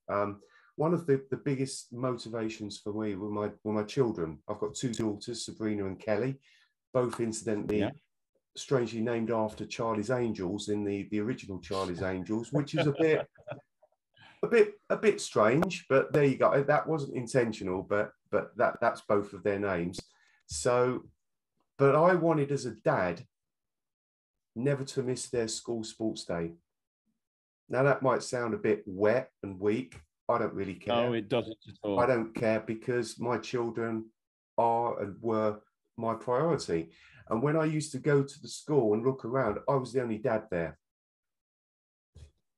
one of the biggest motivations for me were my children. I've got two daughters, Sabrina and Kelly, both incidentally, strangely named after Charlie's Angels in the original Charlie's Angels, which is a bit strange, but there you go. That wasn't intentional, but that's both of their names. So, but I wanted as a dad, never to miss their school sports day. Now that might sound a bit wet and weak. I don't really care. No, it doesn't at all. I don't care because my children are and were my priority. And when I used to go to the school and look around, I was the only dad there.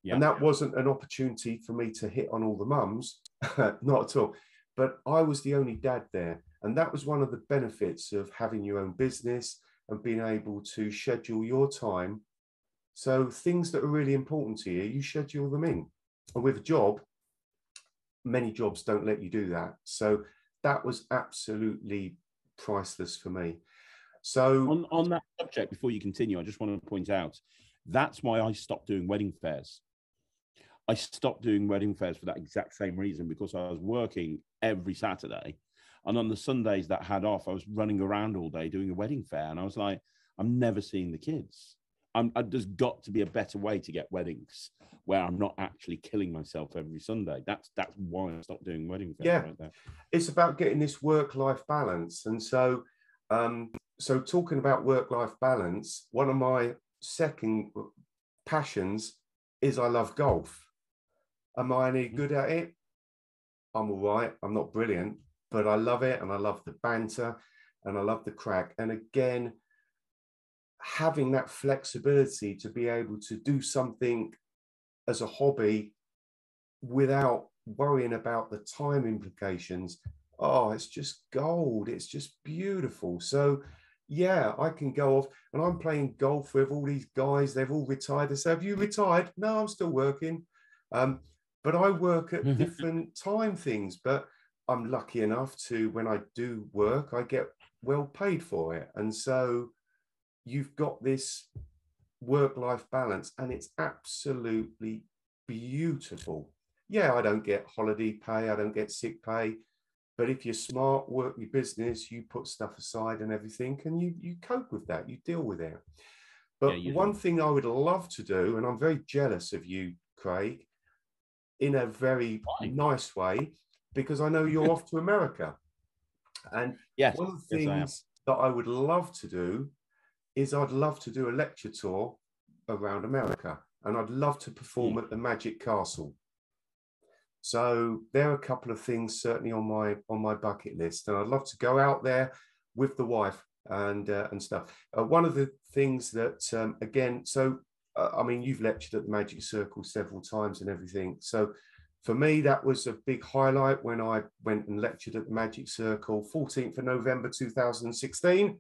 Yeah. And that wasn't an opportunity for me to hit on all the mums, not at all. But I was the only dad there. And that was one of the benefits of having your own business and being able to schedule your time. So things that are really important to you, you schedule them in. And with a job, many jobs don't let you do that. So that was absolutely priceless for me. So on that subject, before you continue, I just want to point out, that's why I stopped doing wedding fairs. I stopped doing wedding fairs for that exact same reason, because I was working every Saturday. And on the Sundays that I had off, I was running around all day doing a wedding fair. And I was like, I'm never seeing the kids. There's got to be a better way to get weddings where I'm not actually killing myself every Sunday. That's why I stopped doing wedding fairs. Yeah, right there. It's about getting this work-life balance. And so, so talking about work-life balance, one of my second passions is I love golf. Am I any good at it? I'm all right. I'm not brilliant. But I love it, and I love the banter, and I love the crack. And again, having that flexibility to be able to do something as a hobby without worrying about the time implications. Oh, it's just gold. It's just beautiful. So, yeah, I can go off, and I'm playing golf with all these guys. They've all retired. They say, have you retired? No, I'm still working. But I work at different time things, but I'm lucky enough to, when I do work, I get well paid for it. And so you've got this work-life balance, and it's absolutely beautiful. Yeah, I don't get holiday pay. I don't get sick pay. But if you're smart, work your business, you put stuff aside and everything, and you cope with that. You deal with it. But yeah, one thing I would love to do, and I'm very jealous of you, Craig, in a very nice way, because I know you're off to America. And one of the things that I would love to do is I'd love to do a lecture tour around America, and I'd love to perform at the Magic Castle. So there are a couple of things certainly on my bucket list, and I'd love to go out there with the wife and stuff. One of the things that, again, so, I mean, you've lectured at the Magic Circle several times and everything. So for me, that was a big highlight when I went and lectured at the Magic Circle, 14th of November, 2016.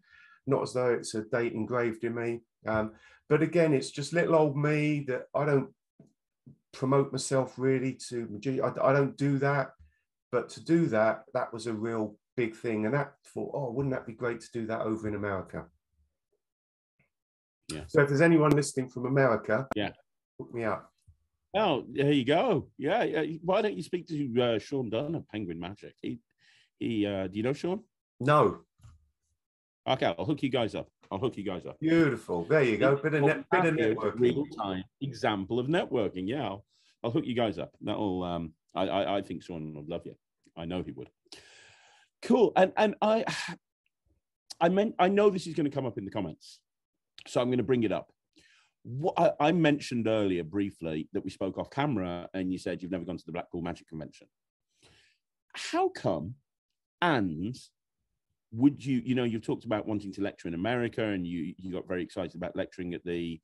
Not as though it's a date engraved in me. But again, it's just little old me that I don't promote myself really to, I don't do that. But to do that, that was a real big thing. And that thought, oh, wouldn't that be great to do that over in America? Yeah. So if there's anyone listening from America, Hook me up. Oh, there you go. Yeah, yeah. Why don't you speak to Sean Dunn of Penguin Magic? Do you know Sean? No. Okay, I'll hook you guys up. Beautiful. There you go. Bit of networking. Real time example of networking. Yeah, I'll hook you guys up. That'll. I think Sean would love you. I know he would. Cool. And I know this is going to come up in the comments, so I'm going to bring it up. What I mentioned earlier briefly that we spoke off camera, and you said you've never gone to the Blackpool Magic Convention. How come? And would you, you know, you've talked about wanting to lecture in America, and you got very excited about lecturing at the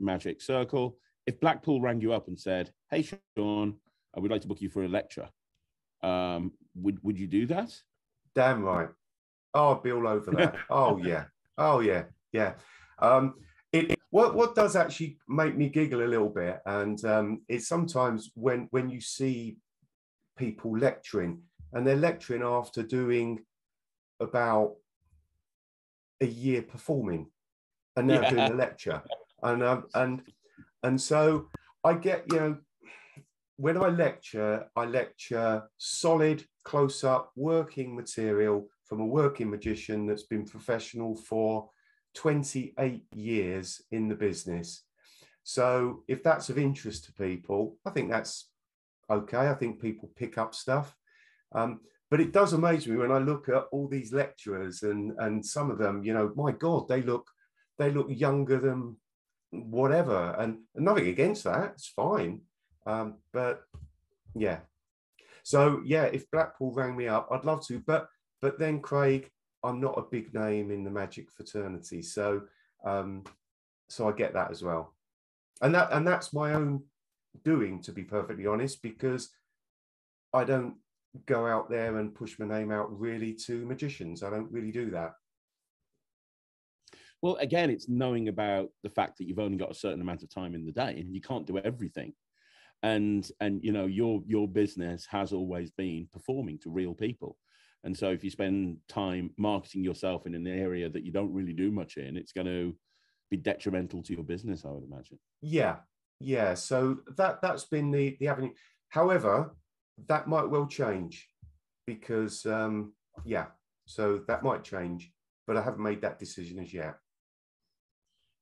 Magic Circle. If Blackpool rang you up and said, "Hey, Sean, I would like to book you for a lecture," would you do that? Damn right. Oh, I'd be all over that. Oh yeah. Oh yeah. Yeah. What does actually make me giggle a little bit, and it's sometimes when you see people lecturing, and they're lecturing after doing about a year performing, and now doing a lecture, and so I get, you know, when I lecture solid close-up working material from a working magician that's been professional for 28 years in the business. So if that's of interest to people, I think that's okay. I think people pick up stuff. But it does amaze me when I look at all these lecturers, and some of them, you know, my God, they look younger than whatever, and nothing against that, it's fine. But yeah. So yeah, if Blackpool rang me up, I'd love to, but then Craig, I'm not a big name in the magic fraternity, so so I get that as well, and that's my own doing, to be perfectly honest, because I don't go out there and push my name out really to magicians. I don't really do that. Well, again, it's knowing about the fact that you've only got a certain amount of time in the day, and you can't do everything. And you know, your business has always been performing to real people. And so if you spend time marketing yourself in an area that you don't really do much in, it's going to be detrimental to your business, I would imagine. Yeah. Yeah. So that's been the avenue. However, that might well change because, yeah, so that might change, but I haven't made that decision as yet.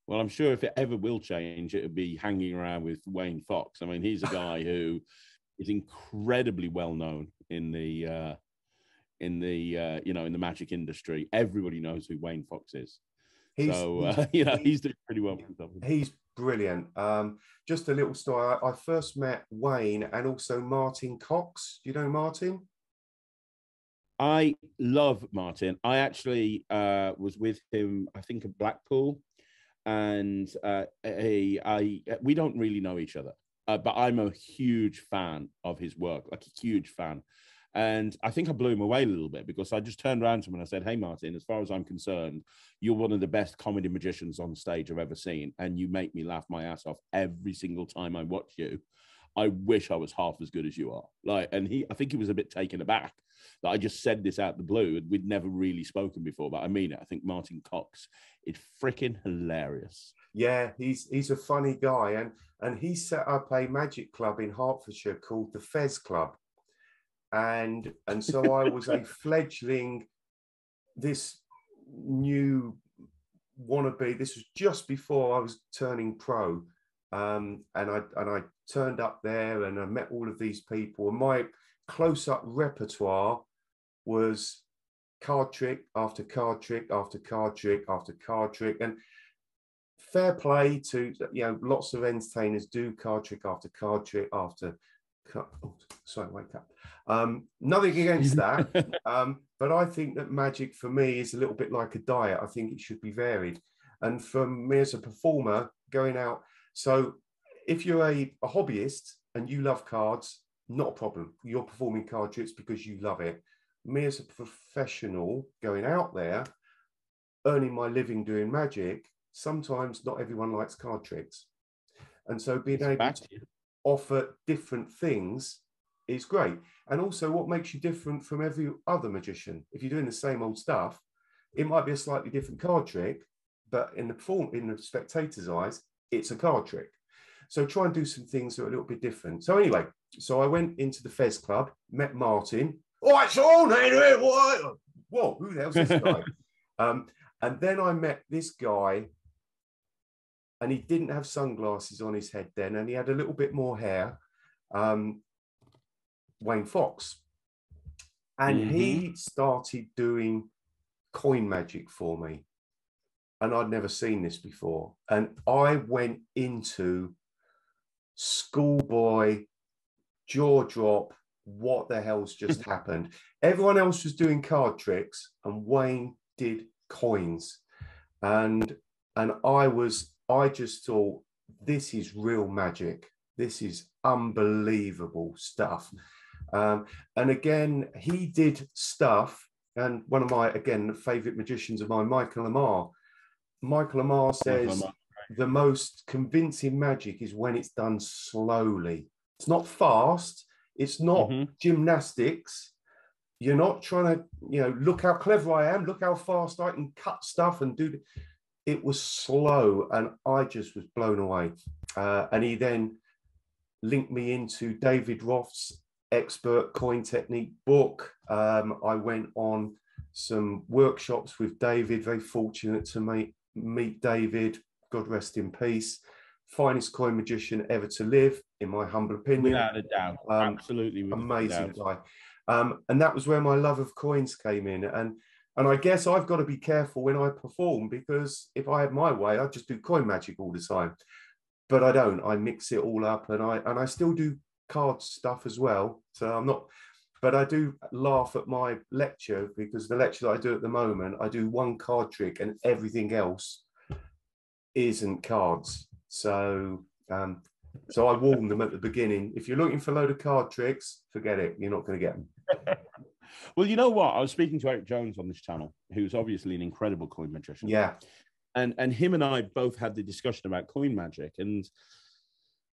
Well, I'm sure if it ever will change, it'll be hanging around with Wayne Fox. I mean, he's a guy who is incredibly well known in the magic industry. Everybody knows who Wayne Fox is. He's doing pretty well for himself. He's brilliant. Just a little story. I first met Wayne and also Martin Cox. Do you know Martin? I love Martin. I actually was with him, I think, at Blackpool, and we don't really know each other, but I'm a huge fan of his work, like a huge fan. And I think I blew him away a little bit because I just turned around to him and I said, "Hey, Martin, as far as I'm concerned, you're one of the best comedy magicians on stage I've ever seen. And you make me laugh my ass off every single time I watch you. I wish I was half as good as you are." Like, and I think he was a bit taken aback that I just said this out the blue, and we'd never really spoken before, but I mean it. I think Martin Cox is freaking hilarious. Yeah, he's a funny guy. And he set up a magic club in Hertfordshire called the Fez Club. And so I was a fledgling, this new wannabe. This was just before I was turning pro, and I turned up there and I met all of these people. And my close-up repertoire was card trick after card trick after card trick after card trick. And fair play to, you know, lots of entertainers do card trick after card trick after. Oh, sorry, wake up. Nothing against that, but I think that magic for me is a little bit like a diet. I think it should be varied. And for me as a performer, going out, so if you're a hobbyist and you love cards, not a problem. You're performing card tricks because you love it. Me as a professional going out there, earning my living doing magic, sometimes not everyone likes card tricks. And so being able to offer different things is great. And also, what makes you different from every other magician? If you're doing the same old stuff, it might be a slightly different card trick, but in the spectator's eyes, it's a card trick. So try and do some things that are a little bit different. So anyway, so I went into the Fez Club, met Martin. Oh, it's on, anyway, what? Whoa, who the hell's this guy? And then I met this guy, and he didn't have sunglasses on his head then, and he had a little bit more hair, Wayne Fox. And he started doing coin magic for me. And I'd never seen this before. And I went into schoolboy, jaw drop, what the hell's just happened? Everyone else was doing card tricks, and Wayne did coins. And I just thought, this is real magic. This is unbelievable stuff. And again, he did stuff. And one of my, again, favorite magicians of mine, Michael Lamar. Michael Lamar says the most convincing magic is when it's done slowly. It's not fast. It's not gymnastics. You're not trying to, you know, look how clever I am, look how fast I can cut stuff and do. It was slow, and I just was blown away. And he then linked me into David Roth's Expert Coin Technique book. I went on some workshops with David, very fortunate to meet David, God rest in peace. Finest coin magician ever to live, in my humble opinion. Without a doubt, absolutely. Amazing guy. And that was where my love of coins came in. And I guess I've got to be careful when I perform, because if I had my way, I'd just do coin magic all the time. But I don't. I mix it all up, and I still do card stuff as well. So I'm not, but I do laugh at my lecture, because the lecture that I do at the moment, I do one card trick and everything else isn't cards. So so I warned them at the beginning, if you're looking for a load of card tricks, forget it, you're not going to get them. Well, you know what? I was speaking to Eric Jones on this channel, who's obviously an incredible coin magician. Yeah. And him and I both had the discussion about coin magic. And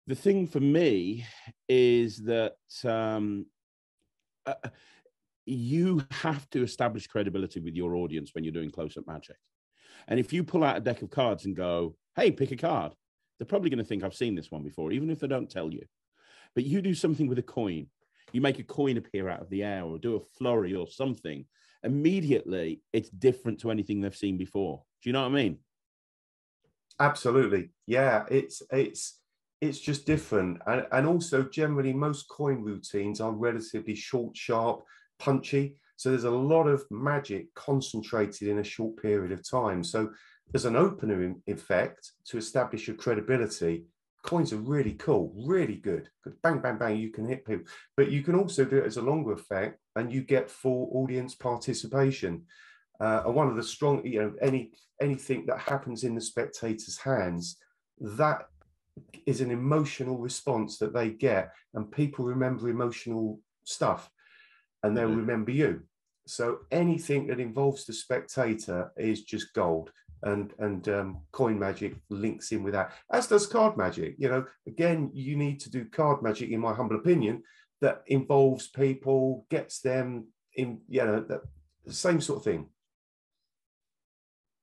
the thing for me is that you have to establish credibility with your audience when you're doing close-up magic. And if you pull out a deck of cards and go, hey, pick a card, they're probably going to think I've seen this one before, even if they don't tell you. But you do something with a coin. You make a coin appear out of the air, or do a flurry or something. Immediately, it's different to anything they've seen before. Do you know what I mean? Absolutely. Yeah, it's just different. And also, generally, most coin routines are relatively short, sharp, punchy. So there's a lot of magic concentrated in a short period of time. So there's an opener, in effect, to establish your credibility. Coins are really cool, really good. Bang, bang, bang, you can hit people. But you can also do it as a longer effect, and you get full audience participation. And one of the strong, you know, anything that happens in the spectator's hands, that is an emotional response that they get, and people remember emotional stuff, and they'll remember you. So anything that involves the spectator is just gold. And coin magic links in with that, as does card magic. You know, again, you need to do card magic, in my humble opinion, that involves people, gets them in, you know, the same sort of thing.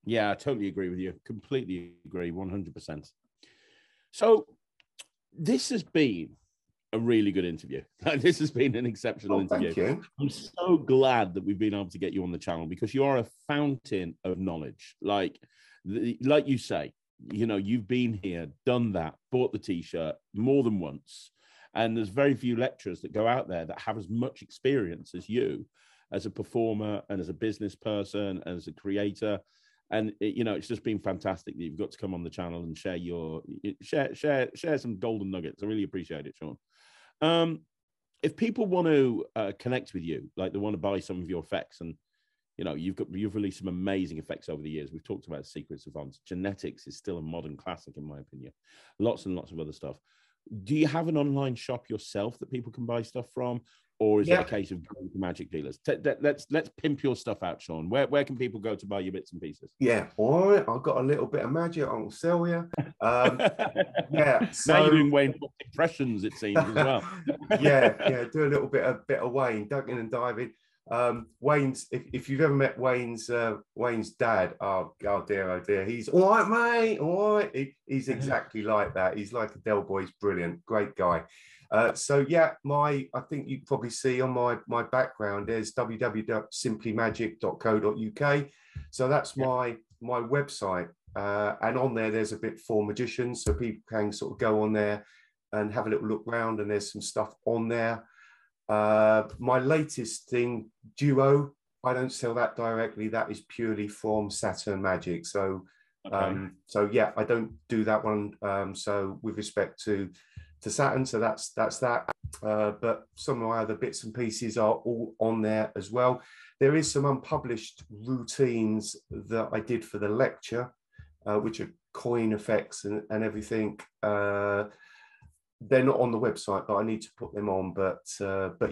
Yeah, I totally agree with you. Completely agree, 100%. So this has been a really good interview. This has been an exceptional interview. Thank you. I'm so glad that we've been able to get you on the channel, because you are a fountain of knowledge. Like you say, you know, you've been here, done that, bought the T-shirt more than once. And there's very few lecturers that go out there that have as much experience as you, as a performer and as a business person, as a creator. And you know, it's just been fantastic that you've got to come on the channel and share your share some golden nuggets. I really appreciate it, Sean. If people want to connect with you, like they want to buy some of your effects, and you know, you've released some amazing effects over the years. We've talked about Secret Savant. Genetics is still a modern classic, in my opinion. Lots and lots of other stuff. Do you have an online shop yourself that people can buy stuff from, or is it a case of going to magic dealers? Let's pimp your stuff out, Sean. Where can people go to buy your bits and pieces? Yeah, all right. I've got a little bit of magic I'll sell you. Yeah. So now you're doing Wayne impressions, it seems, as well. Yeah, do a little bit of Wayne, ducking and diving. Wayne's, if you've ever met Wayne's Wayne's dad, oh dear, he's all right, mate, all right. He's exactly like that. He's like a Del Boy. He's brilliant, great guy. So yeah, I think you can probably see on my background there's www.simplymagic.co.uk. So that's my website, and on there there's a bit for magicians, so people can sort of go on there and have a little look round, and there's some stuff on there. My latest thing, Duo, I don't sell that directly. That is purely from Saturn Magic. So, so yeah, I don't do that one. So with respect to Saturn, so that's that. But some of my other bits and pieces are all on there as well. There is some unpublished routines that I did for the lecture, which are coin effects and everything. They're not on the website, but I need to put them on. But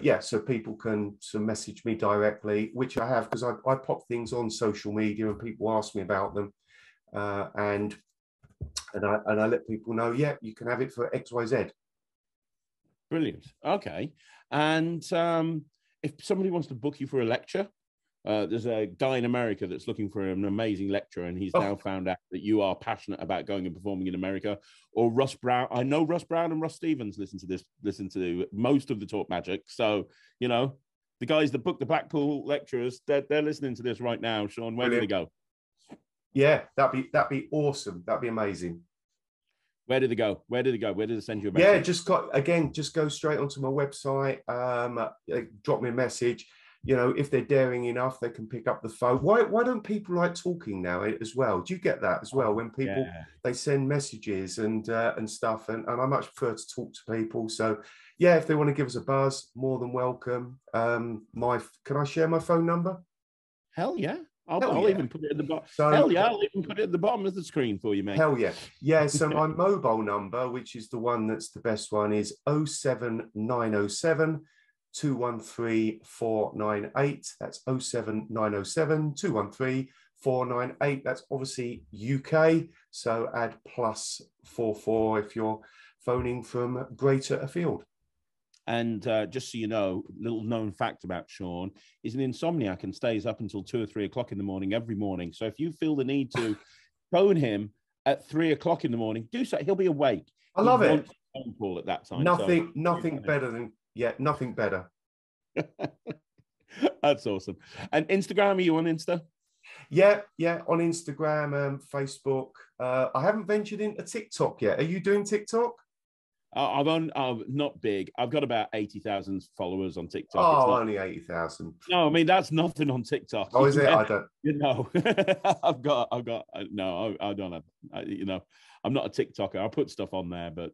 yeah, so people can message me directly, which I have, because I pop things on social media and people ask me about them, and I let people know, yeah, you can have it for XYZ. Brilliant. Okay, and if somebody wants to book you for a lecture, there's a guy in America that's looking for an amazing lecturer, and he's now found out that you are passionate about going and performing in America. Or Russ Brown. I know Russ Brown and Russ Stevens listen to most of the Talk Magic. So, you know, the guys that book the Blackpool lecturers, they're listening to this right now. Sean, where do they go? Yeah, that'd be awesome. That'd be amazing. Where do they go? Where do they go? Where do they send you a message? Yeah, just go straight onto my website. Drop me a message. You know, if they're daring enough, they can pick up the phone. Why don't people like talking now as well? Do you get that as well? When people, they send messages and stuff, and I much prefer to talk to people. So, yeah, if they want to give us a buzz, more than welcome. Can I share my phone number? Hell yeah. I'll even put it at the bottom. So, hell yeah, I'll even put it at the bottom of the screen for you, mate. Hell yeah. Yeah, so my mobile number, which is the one that's the best one, is 07907. 213498. That's 07907 213498. That's obviously UK. So add +44 if you're phoning from greater afield. And just so you know, little known fact about Sean, he's an insomniac and stays up until 2 or 3 o'clock in the morning every morning. So if you feel the need to phone him at 3 o'clock in the morning, do so. He'll be awake. I love it. A phone call at that time. Nothing better than. Yeah, nothing better. That's awesome. And Instagram, are you on Insta? Yeah, on Instagram and Facebook. I haven't ventured into TikTok yet. Are you doing TikTok? I'm not big. I've got about 80,000 followers on TikTok. Oh, only 80,000. No, I mean, that's nothing on TikTok. Oh, is it? I don't. You know, I don't have, you know. I'm not a TikToker. I put stuff on there, but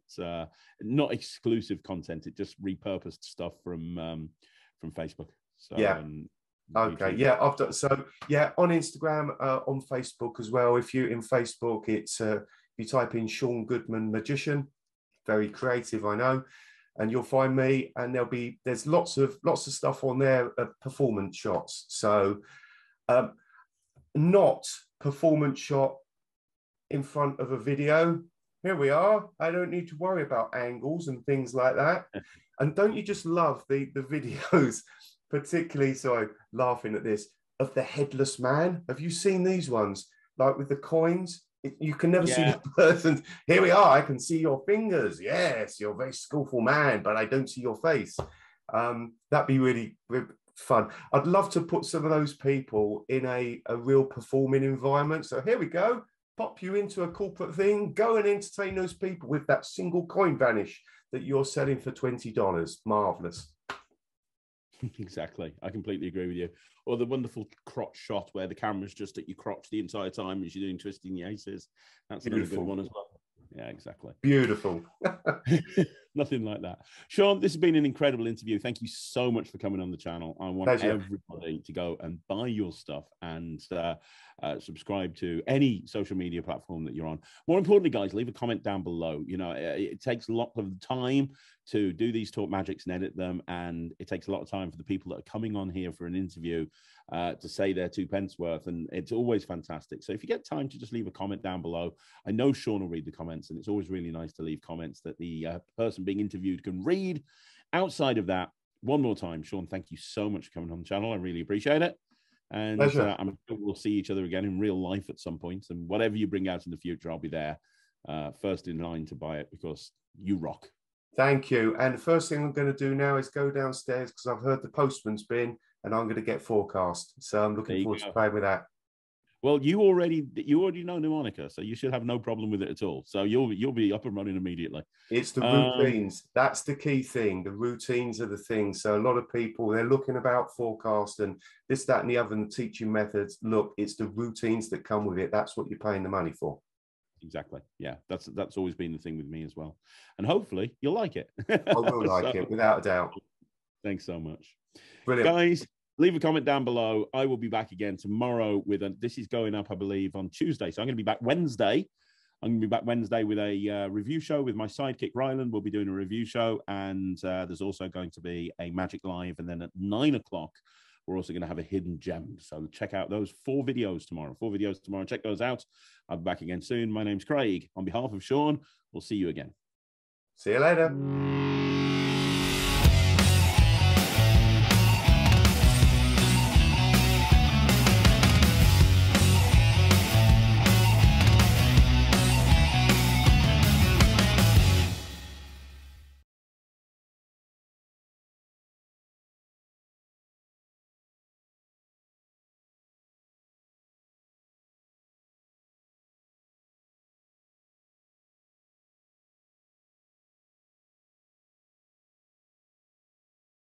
not exclusive content. It just repurposed stuff from Facebook. So, yeah. Okay. YouTube. Yeah. So on Instagram, on Facebook as well. If you in Facebook, it's you type in Sean Goodman Magician. Very creative, I know, and you'll find me. And there's lots of stuff on there. Performance shots. So, not performance shot in front of a video. Here we are. I don't need to worry about angles and things like that. And don't you just love the videos, particularly, so I'm laughing at this, of the headless man? Have you seen these ones, like with the coins? You can never see the person. Here we are. I can see your fingers. Yes, you're a very skillful man, but I don't see your face. That'd be really fun. I'd love to put some of those people in a real performing environment. So here we go. Pop you into a corporate thing, go and entertain those people with that single coin vanish that you're selling for $20. Marvellous. Exactly. I completely agree with you. Or the wonderful crotch shot where the camera's just at your crotch the entire time as you're doing twisting the aces. That's another good one as well. Yeah, exactly. Beautiful. Nothing like that. Sean, this has been an incredible interview. Thank you so much for coming on the channel. I want everybody to go and buy your stuff and subscribe to any social media platform that you're on. More importantly, guys, leave a comment down below. You know, it takes a lot of time to do these Talk Magics and edit them, and it takes a lot of time for the people that are coming on here for an interview to say their 2p worth, and it's always fantastic. So if you get time to just leave a comment down below, I know Sean will read the comments, and it's always really nice to leave comments that the person being interviewed can read. Outside of that, one more time, Sean, thank you so much for coming on the channel. I really appreciate it. And I'm sure we'll see each other again in real life at some point. And whatever you bring out in the future, I'll be there first in line to buy it because you rock. Thank you. And the first thing I'm going to do now is go downstairs because I've heard the postman's been and I'm going to get Forecast. So I'm looking forward to playing with that. Well, you already know Pneumonica, so you should have no problem with it at all. So you'll be up and running immediately. It's the routines. That's the key thing. The routines are the thing. So a lot of people, they're looking about Forecast and this, that, and the other, and teaching methods. Look, it's the routines that come with it. That's what you're paying the money for. Exactly. Yeah, that's always been the thing with me as well. And hopefully you'll like it. I will like it, without a doubt. Thanks so much. Brilliant. Guys, leave a comment down below. I will be back again tomorrow with a, this is going up, I believe, on Tuesday. So I'm going to be back Wednesday. I'm going to be back Wednesday with a review show with my sidekick, Ryland. We'll be doing a review show. And there's also going to be a Magic Live. And then at 9 o'clock, we're also going to have a hidden gem. So check out those four videos tomorrow. Check those out. I'll be back again soon. My name's Craig. On behalf of Sean, we'll see you again. See you later.